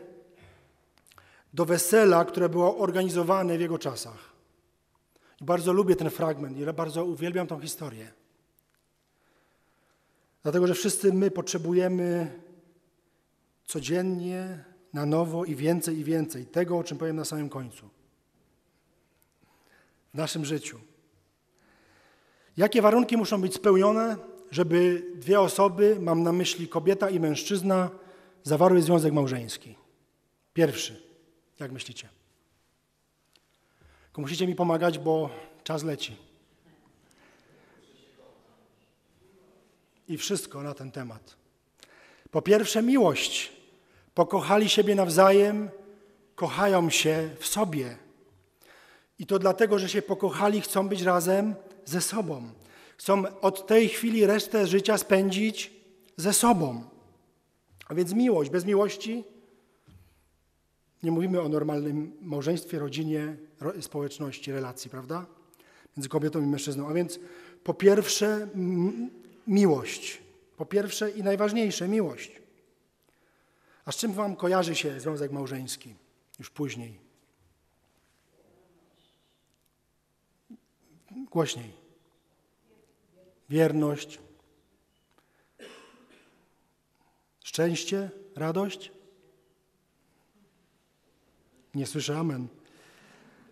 do wesela, które było organizowane w jego czasach. I bardzo lubię ten fragment i bardzo uwielbiam tą historię. Dlatego, że wszyscy my potrzebujemy codziennie, na nowo i więcej tego, o czym powiem na samym końcu. W naszym życiu. Jakie warunki muszą być spełnione, żeby dwie osoby, mam na myśli kobieta i mężczyzna, zawarły związek małżeński? Pierwszy. Jak myślicie? Tylko musicie mi pomagać, bo czas leci. I wszystko na ten temat. Po pierwsze, miłość. Pokochali siebie nawzajem, kochają się w sobie. I to dlatego, że się pokochali, chcą być razem ze sobą. Chcą od tej chwili resztę życia spędzić ze sobą. A więc miłość. Bez miłości nie mówimy o normalnym małżeństwie, rodzinie, społeczności, relacji, prawda? Między kobietą i mężczyzną. A więc po pierwsze miłość. Po pierwsze i najważniejsze, miłość. A z czym wam kojarzy się związek małżeński? Już później. Głośniej. Wierność. Szczęście, radość. Nie słyszę amen.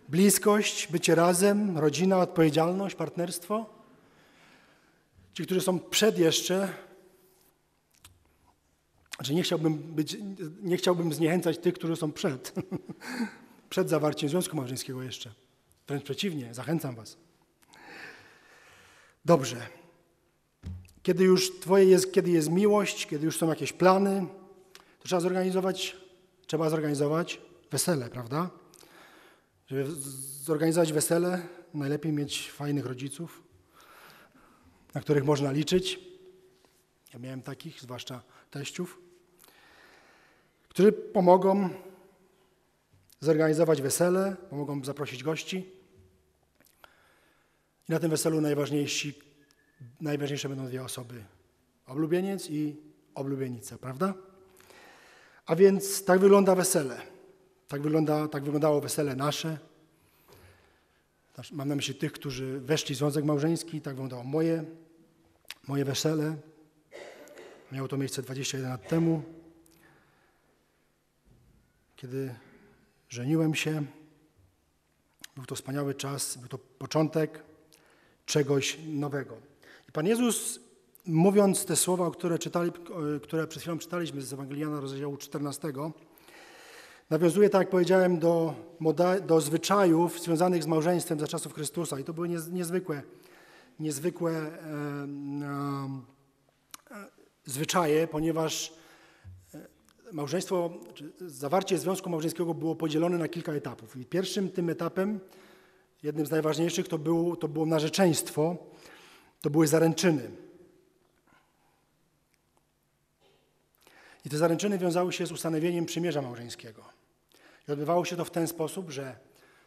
Bliskość, bycie razem, rodzina, odpowiedzialność, partnerstwo. Ci, którzy są przed jeszcze, znaczy nie chciałbym zniechęcać tych, którzy są przed zawarciem związku małżeńskiego jeszcze. Wręcz przeciwnie, zachęcam was. Dobrze. Kiedy jest miłość, kiedy już są jakieś plany, to trzeba zorganizować wesele, prawda? Żeby zorganizować wesele, najlepiej mieć fajnych rodziców, na których można liczyć. Ja miałem takich, zwłaszcza teściów, którzy pomogą zorganizować wesele, pomogą zaprosić gości. I na tym weselu najważniejsze będą dwie osoby. Oblubieniec i oblubienica, prawda? A więc tak wygląda wesele. Tak wyglądało wesele nasze. Mam na myśli tych, którzy weszli w związek małżeński. Tak wyglądało moje wesele. Miało to miejsce 21 lat temu, kiedy żeniłem się. Był to wspaniały czas, był to początek czegoś nowego. I Pan Jezus, mówiąc te słowa, które przed chwilą czytaliśmy z Ewangelii Jana, rozdziału 14, nawiązuje, tak jak powiedziałem, do zwyczajów związanych z małżeństwem za czasów Chrystusa. I to były niezwykłe zwyczaje, ponieważ małżeństwo, zawarcie związku małżeńskiego było podzielone na kilka etapów. I pierwszym tym etapem, jednym z najważniejszych, to było narzeczeństwo, to były zaręczyny. I te zaręczyny wiązały się z ustanowieniem przymierza małżeńskiego. I odbywało się to w ten sposób, że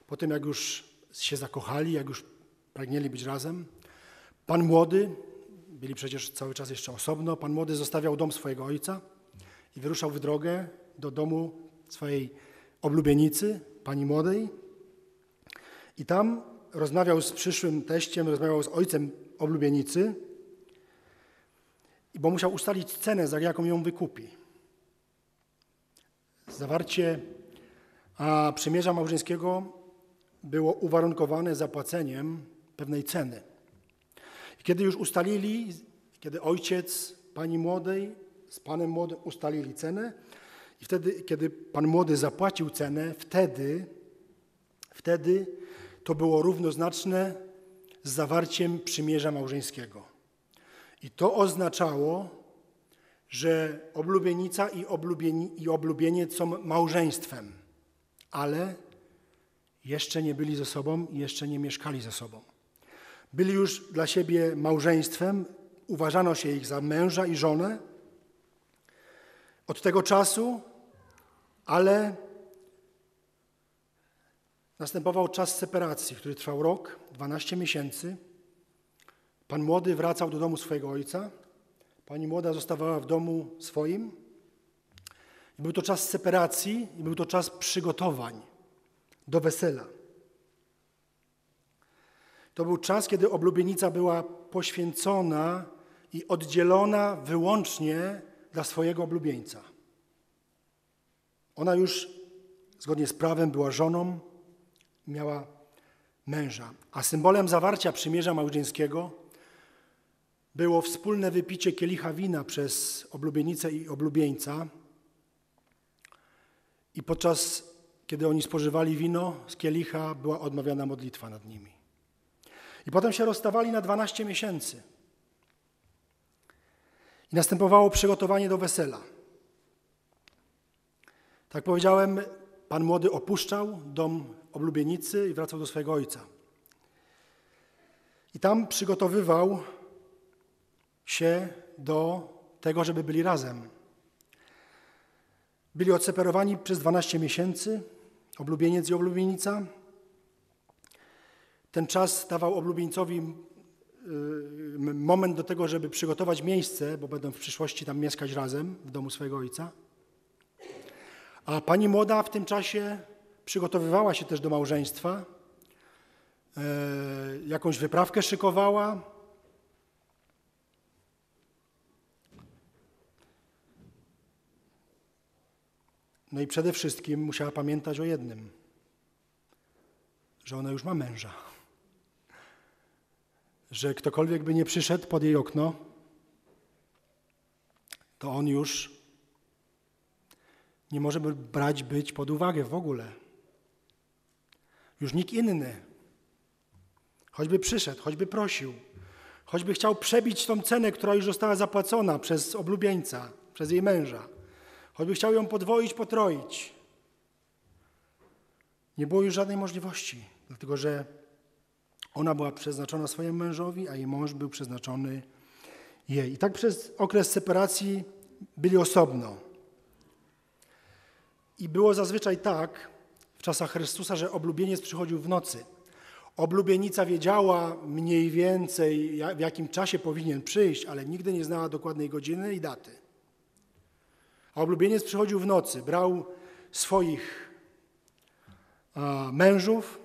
po tym, jak już się zakochali, jak już pragnęli być razem, pan młody, byli przecież cały czas jeszcze osobno, pan młody zostawiał dom swojego ojca i wyruszał w drogę do domu swojej oblubienicy, pani młodej. I tam rozmawiał z przyszłym teściem, rozmawiał z ojcem oblubienicy, bo musiał ustalić cenę, za jaką ją wykupi. Zawarcie przymierza małżeńskiego było uwarunkowane zapłaceniem pewnej ceny. I kiedy już ustalili, kiedy ojciec pani młodej z panem młodym ustalili cenę i wtedy, kiedy pan młody zapłacił cenę, wtedy to było równoznaczne z zawarciem przymierza małżeńskiego. I to oznaczało, że oblubienica i oblubieniec są małżeństwem, ale jeszcze nie byli ze sobą i jeszcze nie mieszkali ze sobą. Byli już dla siebie małżeństwem, uważano się ich za męża i żonę od tego czasu, ale następował czas separacji, który trwał rok, 12 miesięcy. Pan młody wracał do domu swojego ojca, pani młoda zostawała w domu swoim. I był to czas separacji i był to czas przygotowań do wesela. To był czas, kiedy oblubienica była poświęcona i oddzielona wyłącznie dla swojego oblubieńca. Ona już zgodnie z prawem była żoną, miała męża. A symbolem zawarcia przymierza małżeńskiego było wspólne wypicie kielicha wina przez oblubienicę i oblubieńca. I podczas, kiedy oni spożywali wino z kielicha, była odmawiana modlitwa nad nimi. I potem się rozstawali na 12 miesięcy. I następowało przygotowanie do wesela. Tak powiedziałem, pan młody opuszczał dom oblubienicy i wracał do swojego ojca. I tam przygotowywał się do tego, żeby byli razem. Byli odseparowani przez 12 miesięcy, oblubieniec i oblubienica. Ten czas dawał oblubieńcowi moment do tego, żeby przygotować miejsce, bo będą w przyszłości tam mieszkać razem w domu swojego ojca. A pani młoda w tym czasie przygotowywała się też do małżeństwa, jakąś wyprawkę szykowała. No i przede wszystkim musiała pamiętać o jednym, że ona już ma męża. Że ktokolwiek by nie przyszedł pod jej okno, to on już nie może być pod uwagę w ogóle. Już nikt inny, choćby przyszedł, choćby prosił, choćby chciał przebić tą cenę, która już została zapłacona przez oblubieńca, przez jej męża. Choćby chciał ją podwoić, potroić. Nie było już żadnej możliwości, dlatego że Ona była przeznaczona swojemu mężowi, a jej mąż był przeznaczony jej. I tak przez okres separacji byli osobno. I było zazwyczaj tak w czasach Chrystusa, że oblubieniec przychodził w nocy. Oblubienica wiedziała mniej więcej, w jakim czasie powinien przyjść, ale nigdy nie znała dokładnej godziny i daty. A oblubieniec przychodził w nocy, brał swoich mężów,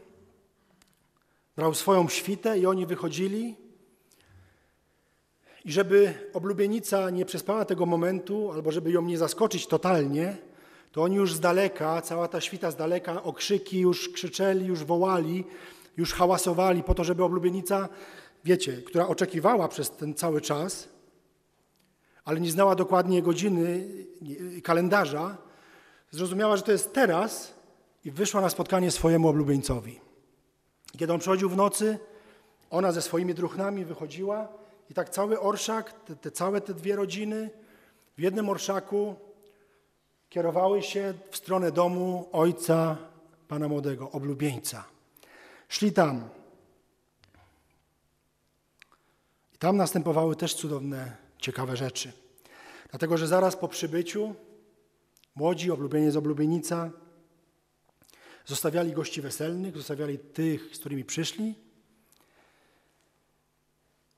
brał swoją świtę i oni wychodzili. I żeby oblubienica nie przespała tego momentu, albo żeby ją nie zaskoczyć totalnie, to oni już z daleka, cała ta świta z daleka, okrzyki już krzyczeli, już wołali, już hałasowali po to, żeby oblubienica, wiecie, która oczekiwała przez ten cały czas, ale nie znała dokładnie godziny i kalendarza, zrozumiała, że to jest teraz i wyszła na spotkanie swojemu oblubieńcowi. Kiedy on przychodził w nocy, ona ze swoimi druchnami wychodziła i tak cały orszak, te dwie rodziny w jednym orszaku kierowały się w stronę domu ojca pana młodego, oblubieńca. Szli tam. I tam następowały też cudowne, ciekawe rzeczy. Dlatego, że zaraz po przybyciu młodzi, oblubieniec, oblubienica zostawiali gości weselnych, zostawiali tych, z którymi przyszli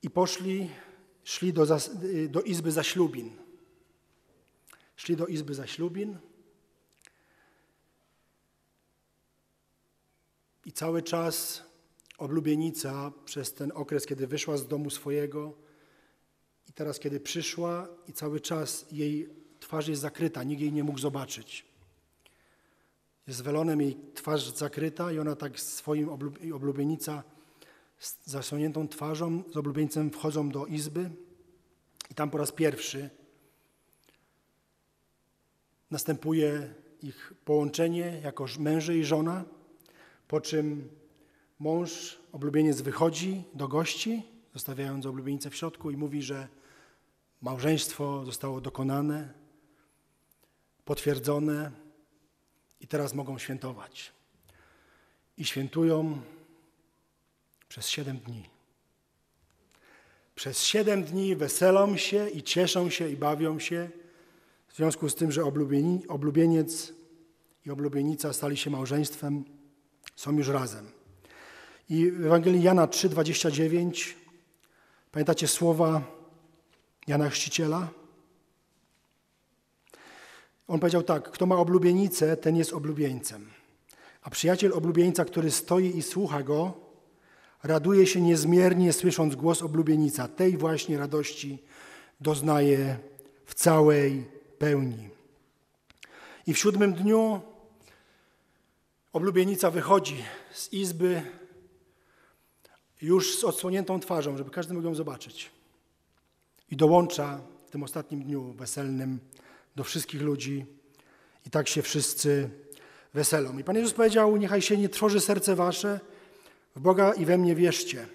i szli do izby zaślubin. Szli do izby zaślubin i cały czas oblubienica przez ten okres, kiedy wyszła z domu swojego i teraz, kiedy przyszła i cały czas jej twarz jest zakryta, nikt jej nie mógł zobaczyć. Jest welonem jej twarz zakryta i ona tak swoim oblubienica z zasłoniętą twarzą, z oblubieńcem wchodzą do izby i tam po raz pierwszy następuje ich połączenie jako męży i żona, po czym mąż, oblubieniec wychodzi do gości, zostawiając oblubienicę w środku i mówi, że małżeństwo zostało dokonane, potwierdzone, i teraz mogą świętować. I świętują przez 7 dni. Przez 7 dni weselą się i cieszą się i bawią się w związku z tym, że oblubieniec i oblubienica stali się małżeństwem, są już razem. I w Ewangelii Jana 3,29 pamiętacie słowa Jana Chrzciciela? On powiedział tak: kto ma oblubienicę, ten jest oblubieńcem. A przyjaciel oblubieńca, który stoi i słucha go, raduje się niezmiernie, słysząc głos oblubienica. Tej właśnie radości doznaje w całej pełni. I w 7. dniu oblubienica wychodzi z izby już z odsłoniętą twarzą, żeby każdy mógł ją zobaczyć. I dołącza w tym ostatnim dniu weselnym do wszystkich ludzi i tak się wszyscy weselą. I Pan Jezus powiedział: niechaj się nie trwoży serce wasze, w Boga i we mnie wierzcie.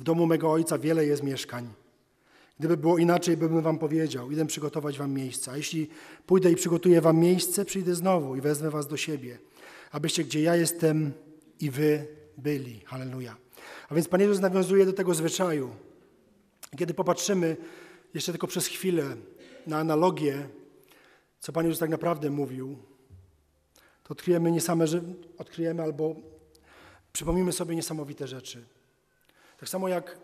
W domu mego Ojca wiele jest mieszkań. Gdyby było inaczej, bym wam powiedział: idę przygotować wam miejsca. A jeśli pójdę i przygotuję wam miejsce, przyjdę znowu i wezmę was do siebie, abyście gdzie ja jestem i wy byli. Halleluja. A więc Pan Jezus nawiązuje do tego zwyczaju. Kiedy popatrzymy jeszcze tylko przez chwilę na analogię, co Pan Jezus tak naprawdę mówił, to odkryjemy albo przypomnimy sobie niesamowite rzeczy. Tak samo jak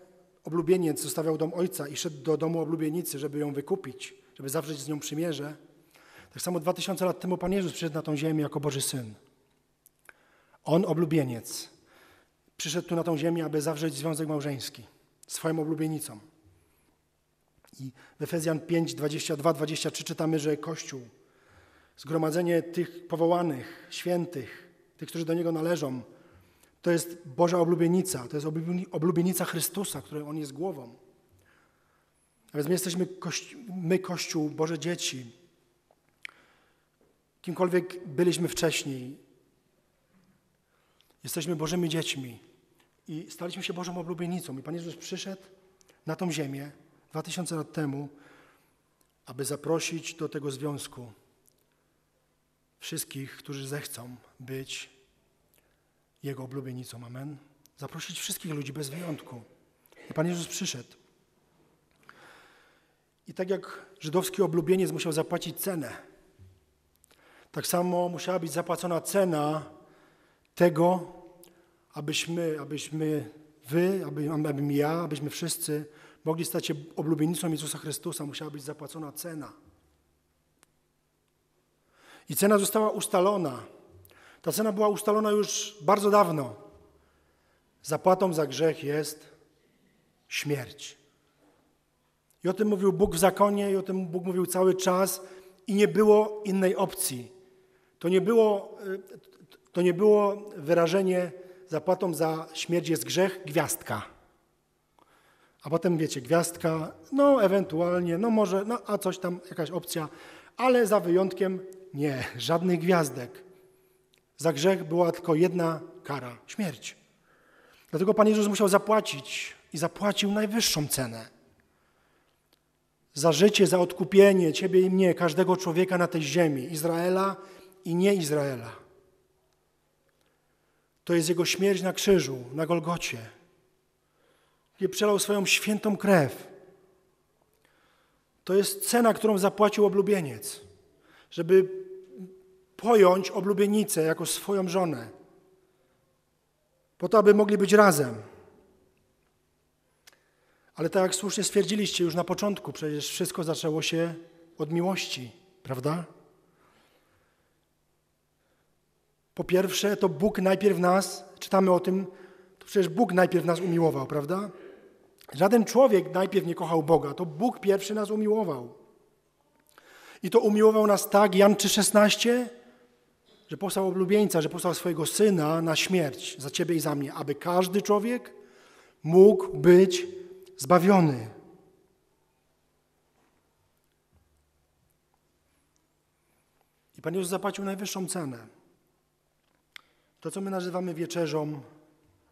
oblubieniec zostawiał dom ojca i szedł do domu oblubienicy, żeby ją wykupić, żeby zawrzeć z nią przymierze, tak samo 2000 lat temu Pan Jezus przyszedł na tą ziemię jako Boży Syn. On, oblubieniec, przyszedł tu na tą ziemię, aby zawrzeć związek małżeński z swoją oblubienicą. I w Efezjan 5, 22-23 czytamy, że Kościół, zgromadzenie tych powołanych, świętych, tych, którzy do Niego należą, to jest Boża oblubienica, to jest oblubienica Chrystusa, której On jest głową. A więc my jesteśmy, Kościół, Boże dzieci. Kimkolwiek byliśmy wcześniej, jesteśmy Bożymi dziećmi i staliśmy się Bożą oblubienicą. I Pan Jezus przyszedł na tą ziemię 2000 lat temu, aby zaprosić do tego związku wszystkich, którzy zechcą być Jego oblubienicą. Amen. zaprosić wszystkich ludzi bez wyjątku. I Pan Jezus przyszedł. I tak jak żydowski oblubieniec musiał zapłacić cenę, tak samo musiała być zapłacona cena tego, abym ja, abyśmy wszyscy mogli stać się oblubienicą Jezusa Chrystusa. Musiała być zapłacona cena. I cena została ustalona. Ta cena była ustalona już bardzo dawno. Zapłatą za grzech jest śmierć. I o tym mówił Bóg w zakonie, i o tym Bóg mówił cały czas. I nie było innej opcji. To nie było wyrażenie zapłatą za śmierć jest grzech, gwiazdka. A potem wiecie, gwiazdka, no ewentualnie, no może, no a coś tam, jakaś opcja. Ale za wyjątkiem nie, żadnych gwiazdek. Za grzech była tylko jedna kara, śmierć. Dlatego Pan Jezus musiał zapłacić i zapłacił najwyższą cenę. Za życie, za odkupienie ciebie i mnie, każdego człowieka na tej ziemi, Izraela i nie Izraela. To jest Jego śmierć na krzyżu, na Golgocie, gdzie przelał swoją świętą krew. To jest cena, którą zapłacił oblubieniec, żeby pojąć oblubienicę jako swoją żonę, po to, aby mogli być razem. Ale tak jak słusznie stwierdziliście już na początku, przecież wszystko zaczęło się od miłości, prawda? Po pierwsze, to Bóg najpierw nas, czytamy o tym, to przecież Bóg najpierw nas umiłował, prawda? Żaden człowiek najpierw nie kochał Boga, to Bóg pierwszy nas umiłował. I to umiłował nas tak, Jan 3,16, że posłał oblubieńca, że posłał swojego Syna na śmierć za ciebie i za mnie, aby każdy człowiek mógł być zbawiony. I Pan Jezus zapłacił najwyższą cenę. To, co my nazywamy wieczerzą,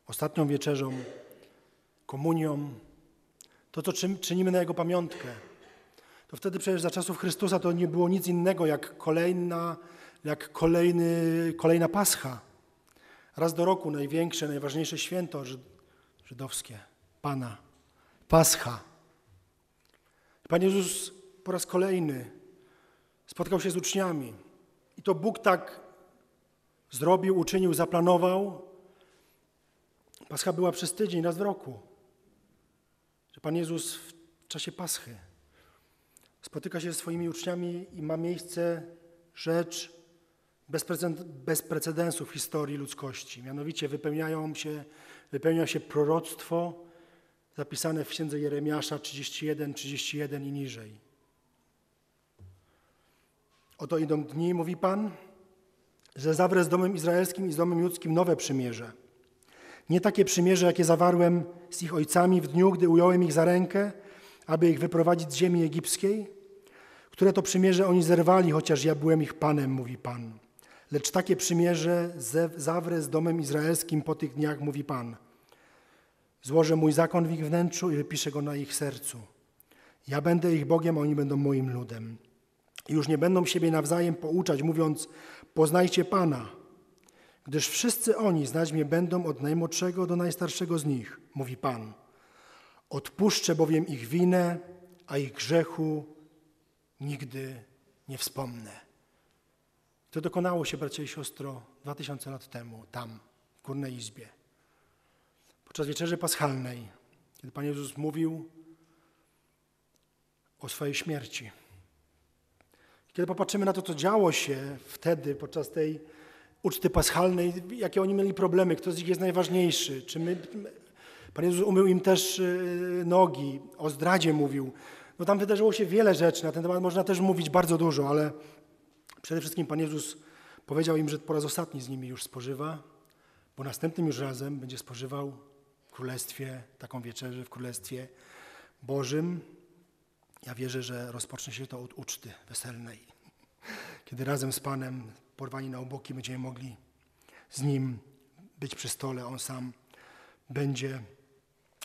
ostatnią wieczerzą, komunią, to, co czynimy na Jego pamiątkę, to wtedy przecież za czasów Chrystusa to nie było nic innego jak kolejna Pascha. Raz do roku największe, najważniejsze święto żydowskie, Pana. Pascha. Pan Jezus po raz kolejny spotkał się z uczniami. I to Bóg tak zrobił, uczynił, zaplanował. Pascha była przez tydzień, raz w roku. Że Pan Jezus w czasie Paschy spotyka się ze swoimi uczniami i ma miejsce rzecz bez precedensu w historii ludzkości. Mianowicie wypełnia się proroctwo zapisane w księdze Jeremiasza 31 i niżej. Oto idą dni, mówi Pan, że zawrę z domem izraelskim i z domem judzkim nowe przymierze. Nie takie przymierze, jakie zawarłem z ich ojcami w dniu, gdy ująłem ich za rękę, aby ich wyprowadzić z ziemi egipskiej, które to przymierze oni zerwali, chociaż ja byłem ich Panem, mówi Pan. Lecz takie przymierze zawrę z domem izraelskim po tych dniach, mówi Pan. Złożę mój zakon w ich wnętrzu i wypiszę go na ich sercu. Ja będę ich Bogiem, a oni będą moim ludem. I już nie będą siebie nawzajem pouczać, mówiąc, poznajcie Pana, gdyż wszyscy oni znać mnie będą od najmłodszego do najstarszego z nich, mówi Pan. Odpuszczę bowiem ich winę, a ich grzechu nigdy nie wspomnę. To dokonało się, bracia i siostro, 2000 lat temu, tam, w Górnej Izbie. Podczas Wieczerzy Paschalnej, kiedy Pan Jezus mówił o swojej śmierci. Kiedy popatrzymy na to, co działo się wtedy, podczas tej uczty paschalnej, jakie oni mieli problemy, kto z nich jest najważniejszy, czy my... Pan Jezus umył im też nogi, o zdradzie mówił. No tam wydarzyło się wiele rzeczy, na ten temat można też mówić bardzo dużo, ale przede wszystkim Pan Jezus powiedział im, że po raz ostatni z nimi już spożywa, bo następnym już razem będzie spożywał w Królestwie, taką wieczerzę w Królestwie Bożym. Ja wierzę, że rozpocznie się to od uczty weselnej, kiedy razem z Panem, porwani na oboki, będziemy mogli z Nim być przy stole, On sam będzie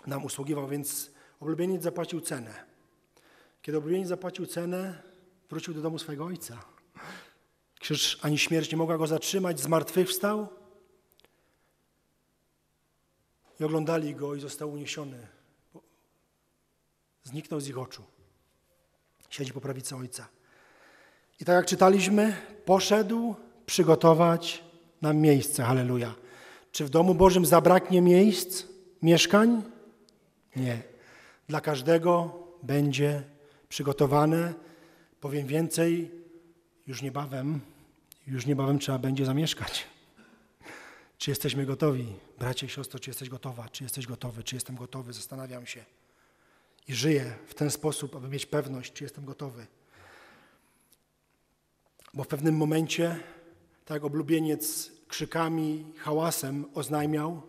nam usługiwał, więc oblubieniec zapłacił cenę. Kiedy oblubieniec zapłacił cenę, wrócił do domu swojego ojca. Krzyż ani śmierć nie mogła go zatrzymać, zmartwychwstał. I oglądali go i został uniesiony. Zniknął z ich oczu. Siedzi po prawicy Ojca. I tak jak czytaliśmy, poszedł przygotować nam miejsce. Halleluja. Czy w domu Bożym zabraknie miejsc, mieszkań? Nie. Dla każdego będzie przygotowane. Powiem więcej, już niebawem trzeba będzie zamieszkać. Czy jesteśmy gotowi? Bracie i siostro, czy jesteś gotowa? Czy jesteś gotowy? Czy jestem gotowy? Zastanawiam się. I żyję w ten sposób, aby mieć pewność, czy jestem gotowy. Bo w pewnym momencie, tak jak oblubieniec krzykami, hałasem oznajmiał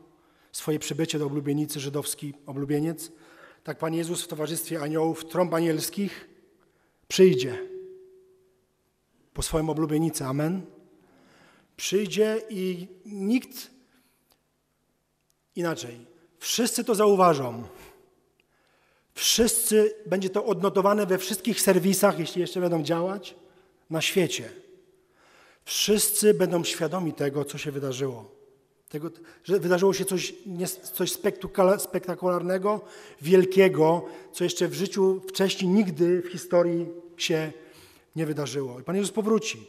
swoje przybycie do oblubienicy, żydowski oblubieniec, tak Pan Jezus w towarzystwie aniołów trąb anielskich przyjdzie po swoją oblubienicę. Amen. Przyjdzie i nikt inaczej. Wszyscy to zauważą. Wszyscy, będzie to odnotowane we wszystkich serwisach, jeśli jeszcze będą działać, na świecie. Wszyscy będą świadomi tego, co się wydarzyło. Tego, że wydarzyło się coś spektakularnego, wielkiego, co jeszcze w życiu wcześniej nigdy w historii się nie wydarzyło. I Pan Jezus powróci.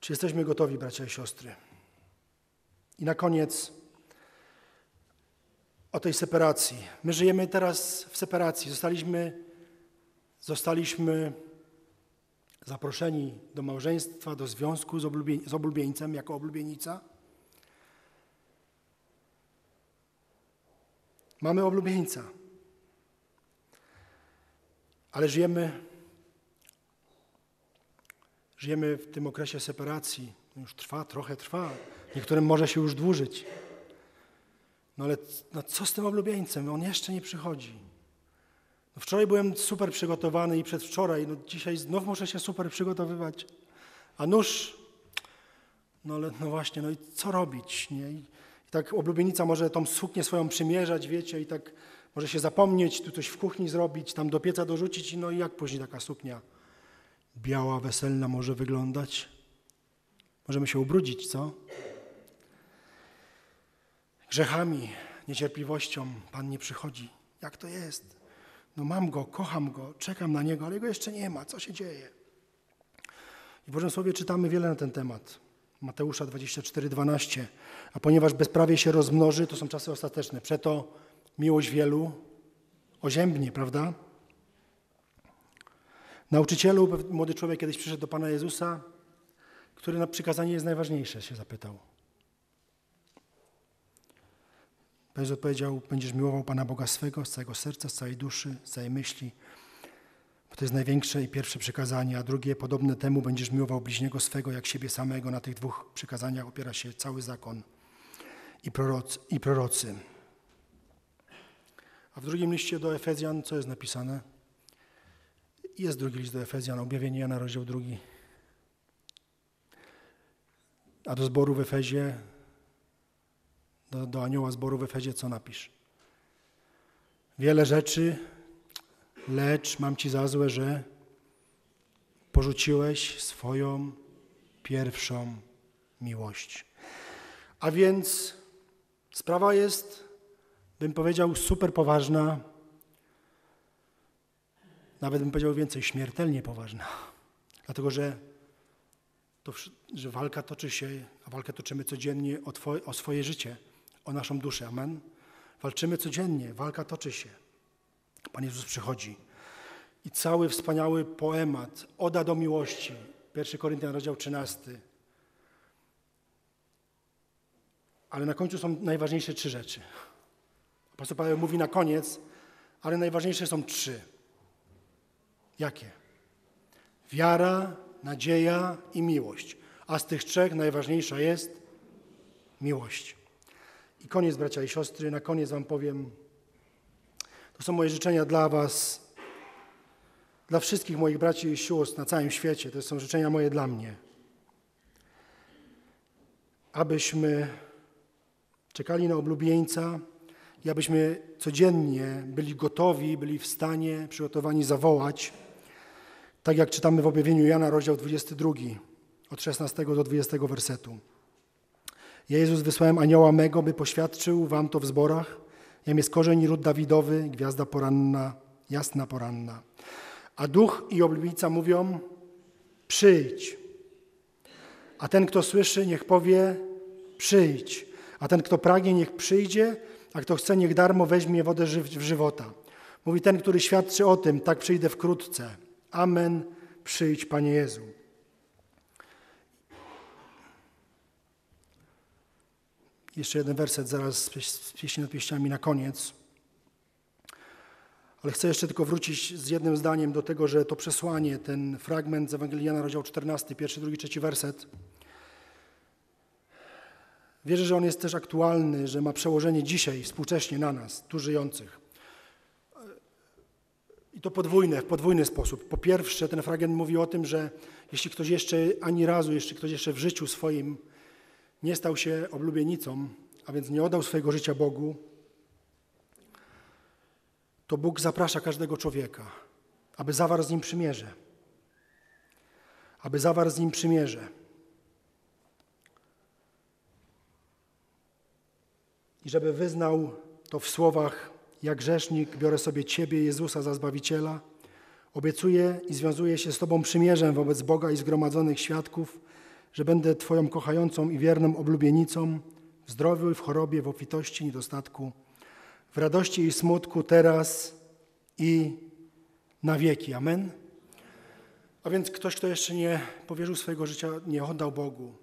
Czy jesteśmy gotowi, bracia i siostry? I na koniec o tej separacji. My żyjemy teraz w separacji. Zostaliśmy zaproszeni do małżeństwa, do związku z oblubieńcem, jako oblubienica. Mamy oblubieńca. Ale żyjemy w tym okresie separacji. Już trochę trwa. Niektórym może się już dłużyć. No ale co z tym oblubieńcem? On jeszcze nie przychodzi. No wczoraj byłem super przygotowany i przedwczoraj. No dzisiaj znów muszę się super przygotowywać. A nuż, no ale no właśnie, no i co robić? Nie? I tak oblubienica może tą suknię swoją przymierzać, wiecie, i tak może się zapomnieć, tu coś w kuchni zrobić, tam do pieca dorzucić. I no i jak później taka suknia biała, weselna może wyglądać? Możemy się ubrudzić, co? Grzechami, niecierpliwością Pan nie przychodzi. Jak to jest? No mam Go, kocham Go, czekam na Niego, ale Jego jeszcze nie ma. Co się dzieje? I w Bożym Słowie czytamy wiele na ten temat. Mateusza 24:12. A ponieważ bezprawie się rozmnoży, to są czasy ostateczne. Przeto miłość wielu oziębnie, prawda? Nauczycielu, młody człowiek kiedyś przyszedł do Pana Jezusa, który na przykazanie jest najważniejsze, się zapytał. Pan Jezus odpowiedział, będziesz miłował Pana Boga swego, z całego serca, z całej duszy, z całej myśli, bo to jest największe i pierwsze przykazanie, a drugie, podobne temu, będziesz miłował bliźniego swego jak siebie samego. Na tych dwóch przykazaniach opiera się cały zakon i prorocy. A w drugim liście do Efezjan, co jest napisane? Jest drugi list do Efezjan, objawienie Jana, rozdział 2. A do zboru w Efezie, do anioła zboru w Efezie, co napisz? Wiele rzeczy, lecz mam ci za złe, że porzuciłeś swoją pierwszą miłość. A więc sprawa jest, bym powiedział, super poważna, nawet bym powiedział więcej, śmiertelnie poważna. Dlatego, że walka toczy się, a walkę toczymy codziennie o swoje życie, o naszą duszę. Amen. Walczymy codziennie, walka toczy się. Pan Jezus przychodzi. I cały wspaniały poemat, Oda do miłości, 1 Koryntian, rozdział 13. Ale na końcu są najważniejsze 3 rzeczy. Apostoł Paweł mówi na koniec, ale najważniejsze są 3. Jakie? Wiara, nadzieja i miłość. A z tych 3 najważniejsza jest miłość. I koniec, bracia i siostry, na koniec wam powiem, to są moje życzenia dla was, dla wszystkich moich braci i sióstr na całym świecie. To są życzenia moje dla mnie. Abyśmy czekali na oblubieńca i abyśmy codziennie byli gotowi, byli w stanie, przygotowani zawołać, tak jak czytamy w objawieniu Jana, rozdział 22, od 16 do 20 wersetu. Ja, Jezus, wysłałem anioła mego, by poświadczył wam to w zborach. Jam jest korzeń i ród Dawidowy, gwiazda poranna, jasna poranna. A duch i oblubienica mówią, przyjdź. A ten, kto słyszy, niech powie, przyjdź. A ten, kto pragnie, niech przyjdzie, a kto chce, niech darmo weźmie wodę żywota. Mówi ten, który świadczy o tym, tak przyjdę wkrótce. Amen, przyjdź, Panie Jezu. Jeszcze jeden werset zaraz z pieśni nad pieśniami na koniec. Ale chcę jeszcze tylko wrócić z jednym zdaniem do tego, że to przesłanie, ten fragment z Ewangelii Jana, rozdział 14, pierwszy, drugi, trzeci werset. Wierzę, że on jest też aktualny, że ma przełożenie dzisiaj, współcześnie na nas, tu żyjących. I to w podwójny sposób. Po pierwsze, ten fragment mówi o tym, że jeśli ktoś jeszcze ani razu, jeśli ktoś jeszcze w życiu swoim nie stał się oblubienicą, a więc nie oddał swojego życia Bogu, to Bóg zaprasza każdego człowieka, aby zawarł z nim przymierze. Aby zawarł z nim przymierze. I żeby wyznał to w słowach, jak grzesznik biorę sobie Ciebie, Jezusa, za Zbawiciela, obiecuję i związuję się z Tobą przymierzem wobec Boga i zgromadzonych świadków, że będę Twoją kochającą i wierną oblubienicą w zdrowiu i w chorobie, w obfitości i niedostatku, w radości i smutku teraz i na wieki. Amen. A więc ktoś, kto jeszcze nie powierzył swojego życia, nie oddał Bogu,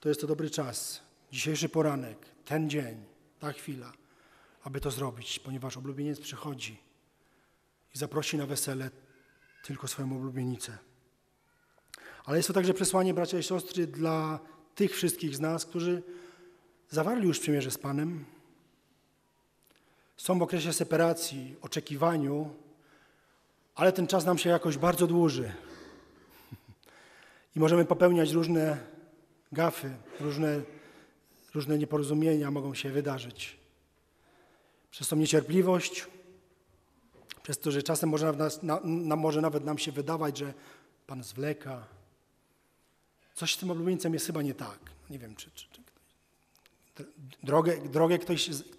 to jest to dobry czas, dzisiejszy poranek, ten dzień, ta chwila, aby to zrobić, ponieważ oblubieniec przychodzi i zaprosi na wesele tylko swoją oblubienicę. Ale jest to także przesłanie, bracia i siostry, dla tych wszystkich z nas, którzy zawarli już przymierze z Panem, są w okresie separacji, oczekiwaniu, ale ten czas nam się jakoś bardzo dłuży i możemy popełniać różne gafy, różne nieporozumienia mogą się wydarzyć. Przez tą niecierpliwość, przez to, że czasem może nawet nam się wydawać, że Pan zwleka. Coś z tym oblubieńcem jest chyba nie tak. Nie wiem, czy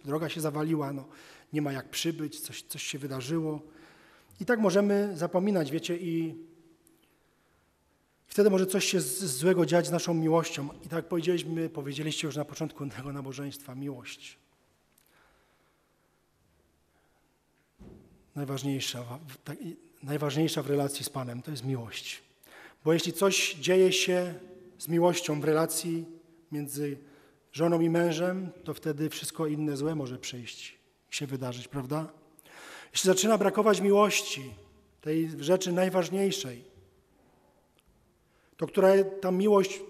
droga się zawaliła, no, nie ma jak przybyć, coś się wydarzyło. I tak możemy zapominać, wiecie, i wtedy może coś się złego dziać z naszą miłością. I tak powiedzieliście już na początku tego nabożeństwa, miłość. Najważniejsza w relacji z Panem to jest miłość. Bo jeśli coś dzieje się z miłością w relacji między żoną i mężem, to wtedy wszystko inne złe może przyjść i się wydarzyć, prawda? Jeśli zaczyna brakować miłości, tej rzeczy najważniejszej, to która ta miłość,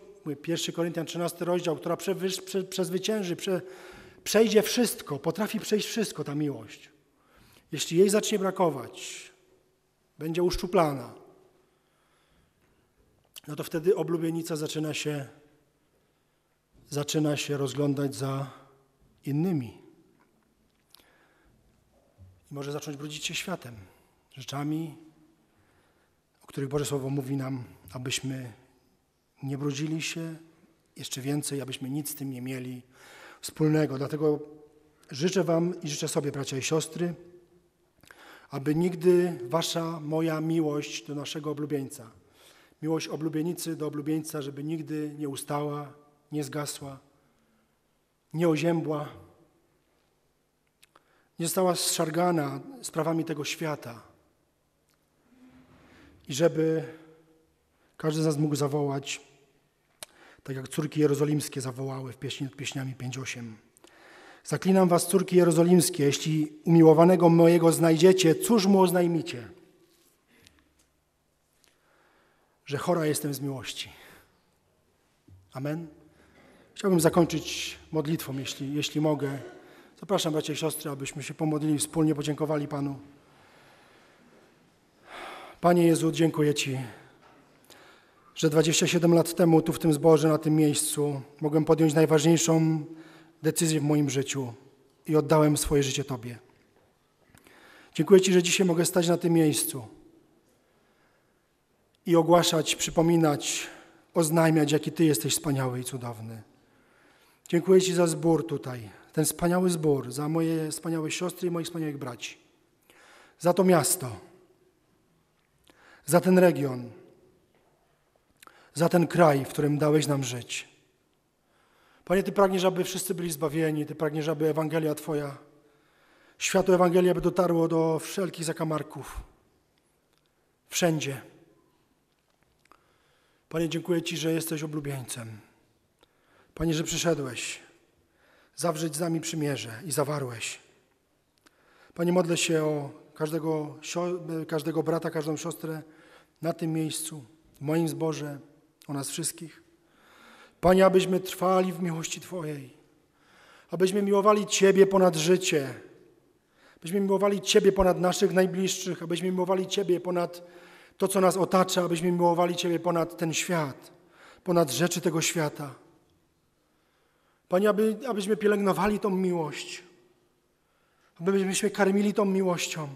1 Koryntian 13 rozdział, która przezwycięży, przejdzie wszystko, potrafi przejść wszystko ta miłość. Jeśli jej zacznie brakować, będzie uszczuplana, no to wtedy oblubienica zaczyna się rozglądać za innymi. I może zacząć brudzić się światem, rzeczami, o których Boże Słowo mówi nam, abyśmy nie brudzili się, jeszcze więcej, abyśmy nic z tym nie mieli wspólnego. Dlatego życzę wam i życzę sobie, bracia i siostry, aby nigdy wasza, moja miłość do naszego oblubieńca, miłość oblubienicy do oblubieńca, żeby nigdy nie ustała, nie zgasła, nie oziębła, nie została zszargana sprawami tego świata i żeby każdy z nas mógł zawołać, tak jak córki jerozolimskie zawołały w pieśni nad pieśniami 5:8. Zaklinam was, córki jerozolimskie, jeśli umiłowanego mojego znajdziecie, cóż mu oznajmicie? Że chora jestem z miłości. Amen. Chciałbym zakończyć modlitwą, jeśli mogę. Zapraszam, bracia i siostry, abyśmy się pomodlili, wspólnie podziękowali Panu. Panie Jezu, dziękuję Ci, że 27 lat temu tu w tym zborze, na tym miejscu mogłem podjąć najważniejszą decyzję w moim życiu i oddałem swoje życie Tobie. Dziękuję Ci, że dzisiaj mogę stać na tym miejscu i ogłaszać, przypominać, oznajmiać, jaki Ty jesteś wspaniały i cudowny. Dziękuję Ci za zbór tutaj, ten wspaniały zbór, za moje wspaniałe siostry i moich wspaniałych braci, za to miasto, za ten region, za ten kraj, w którym dałeś nam żyć. Panie, Ty pragniesz, aby wszyscy byli zbawieni, Ty pragniesz, aby Ewangelia Twoja, światło Ewangelia by dotarło do wszelkich zakamarków, wszędzie. Panie, dziękuję Ci, że jesteś oblubieńcem. Panie, że przyszedłeś zawrzeć z nami przymierze i zawarłeś. Panie, modlę się o każdego brata, każdą siostrę na tym miejscu, w moim zborze, o nas wszystkich. Panie, abyśmy trwali w miłości Twojej, abyśmy miłowali Ciebie ponad życie, abyśmy miłowali Ciebie ponad naszych najbliższych, abyśmy miłowali Ciebie ponad to, co nas otacza, abyśmy miłowali Ciebie ponad ten świat, ponad rzeczy tego świata. Panie, abyśmy pielęgnowali tą miłość, abyśmy karmili tą miłością.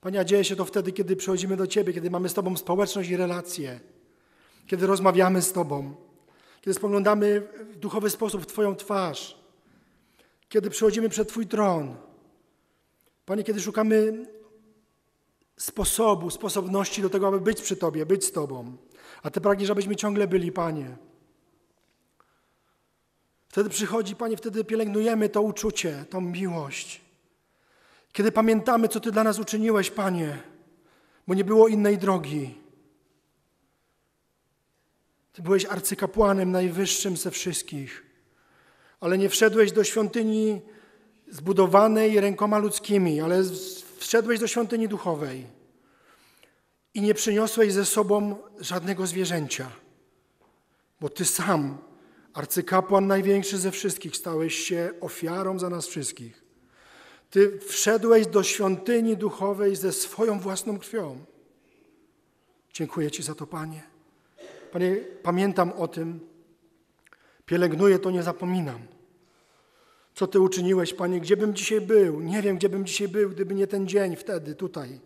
Panie, a dzieje się to wtedy, kiedy przychodzimy do Ciebie, kiedy mamy z Tobą społeczność i relacje, kiedy rozmawiamy z Tobą, kiedy spoglądamy w duchowy sposób w Twoją twarz, kiedy przychodzimy przed Twój tron. Panie, kiedy szukamy sposobu, sposobności do tego, aby być przy Tobie, być z Tobą, a Ty pragniesz, abyśmy ciągle byli, Panie. Wtedy przychodzi, Panie, wtedy pielęgnujemy to uczucie, tą miłość. Kiedy pamiętamy, co Ty dla nas uczyniłeś, Panie, bo nie było innej drogi. Ty byłeś arcykapłanem najwyższym ze wszystkich, ale nie wszedłeś do świątyni zbudowanej rękoma ludzkimi, ale wszedłeś do świątyni duchowej i nie przyniosłeś ze sobą żadnego zwierzęcia, bo Ty sam, arcykapłan największy ze wszystkich, stałeś się ofiarą za nas wszystkich. Ty wszedłeś do świątyni duchowej ze swoją własną krwią. Dziękuję Ci za to, Panie. Panie, pamiętam o tym, pielęgnuję to, nie zapominam. Co Ty uczyniłeś, Panie, gdzie bym dzisiaj był? Nie wiem, gdzie bym dzisiaj był, gdyby nie ten dzień wtedy, tutaj.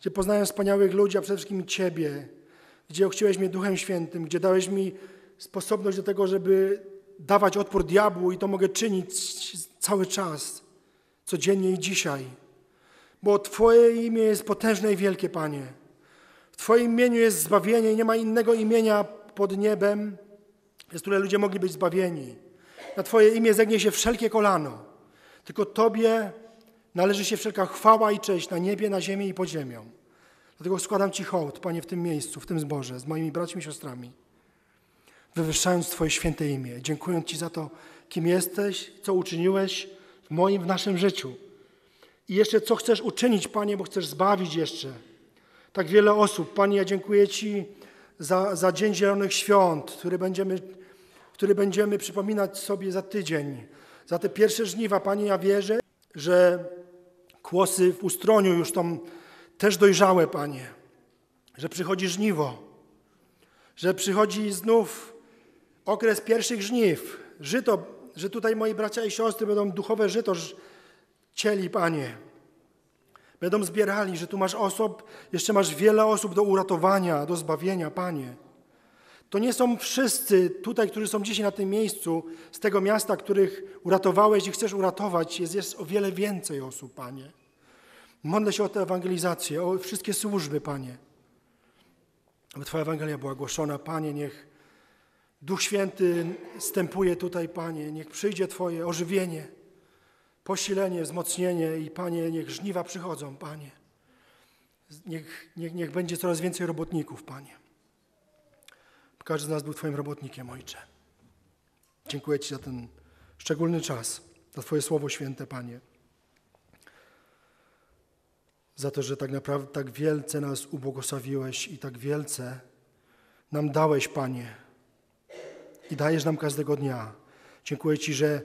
Gdzie poznałem wspaniałych ludzi, a przede wszystkim Ciebie. Gdzie ochrzciłeś mnie Duchem Świętym, gdzie dałeś mi sposobność do tego, żeby dawać odpór diabłu i to mogę czynić cały czas, codziennie i dzisiaj. Bo Twoje imię jest potężne i wielkie, Panie. W Twoim imieniu jest zbawienie i nie ma innego imienia pod niebem, przez które ludzie mogli być zbawieni. Na Twoje imię zegnie się wszelkie kolano. Tylko Tobie należy się wszelka chwała i cześć na niebie, na ziemi i pod ziemią. Dlatego składam Ci hołd, Panie, w tym miejscu, w tym zborze, z moimi braćmi i siostrami, wywyższając Twoje święte imię. Dziękując Ci za to, kim jesteś, co uczyniłeś w moim, w naszym życiu. I jeszcze co chcesz uczynić, Panie, bo chcesz zbawić jeszcze tak wiele osób. Panie, ja dziękuję Ci za Dzień Zielonych Świąt, który będziemy przypominać sobie za tydzień, za te pierwsze żniwa. Panie, ja wierzę, że kłosy w Ustroniu już tam też dojrzałe, Panie, że przychodzi żniwo, że przychodzi znów okres pierwszych żniw, żyto, że tutaj moi bracia i siostry będą duchowe żyto cieli, Panie. Będą zbierali, że tu masz osób, jeszcze masz wiele osób do uratowania, do zbawienia, Panie. To nie są wszyscy tutaj, którzy są dzisiaj na tym miejscu, z tego miasta, których uratowałeś i chcesz uratować. Jest o wiele więcej osób, Panie. Modlę się o tę ewangelizację, o wszystkie służby, Panie. Aby Twoja Ewangelia była głoszona, Panie, niech Duch Święty wstępuje tutaj, Panie, niech przyjdzie Twoje ożywienie, posilenie, wzmocnienie i, Panie, niech żniwa przychodzą, Panie. Niech będzie coraz więcej robotników, Panie. Każdy z nas był Twoim robotnikiem, Ojcze. Dziękuję Ci za ten szczególny czas, za Twoje Słowo Święte, Panie. Za to, że tak naprawdę tak wielce nas ubłogosławiłeś i tak wielce nam dałeś, Panie. I dajesz nam każdego dnia. Dziękuję Ci, że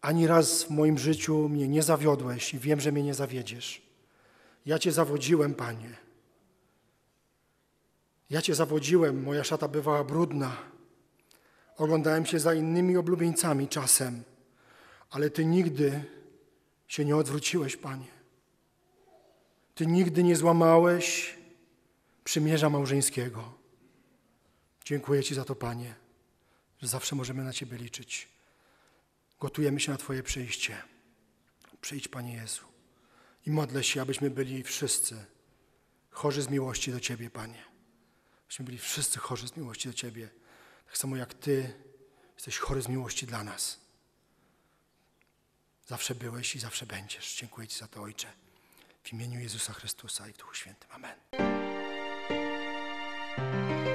ani raz w moim życiu mnie nie zawiodłeś i wiem, że mnie nie zawiedziesz. Ja Cię zawodziłem, Panie. Ja Cię zawodziłem, moja szata bywała brudna. Oglądałem się za innymi oblubieńcami czasem, ale Ty nigdy się nie odwróciłeś, Panie. Ty nigdy nie złamałeś przymierza małżeńskiego. Dziękuję Ci za to, Panie, że zawsze możemy na Ciebie liczyć. Gotujemy się na Twoje przyjście. Przyjdź, Panie Jezu. I modlę się, abyśmy byli wszyscy chorzy z miłości do Ciebie, Panie. Abyśmy byli wszyscy chorzy z miłości do Ciebie. Tak samo jak Ty jesteś chory z miłości dla nas. Zawsze byłeś i zawsze będziesz. Dziękuję Ci za to, Ojcze. W imieniu Jezusa Chrystusa i w Duchu Świętym. Amen.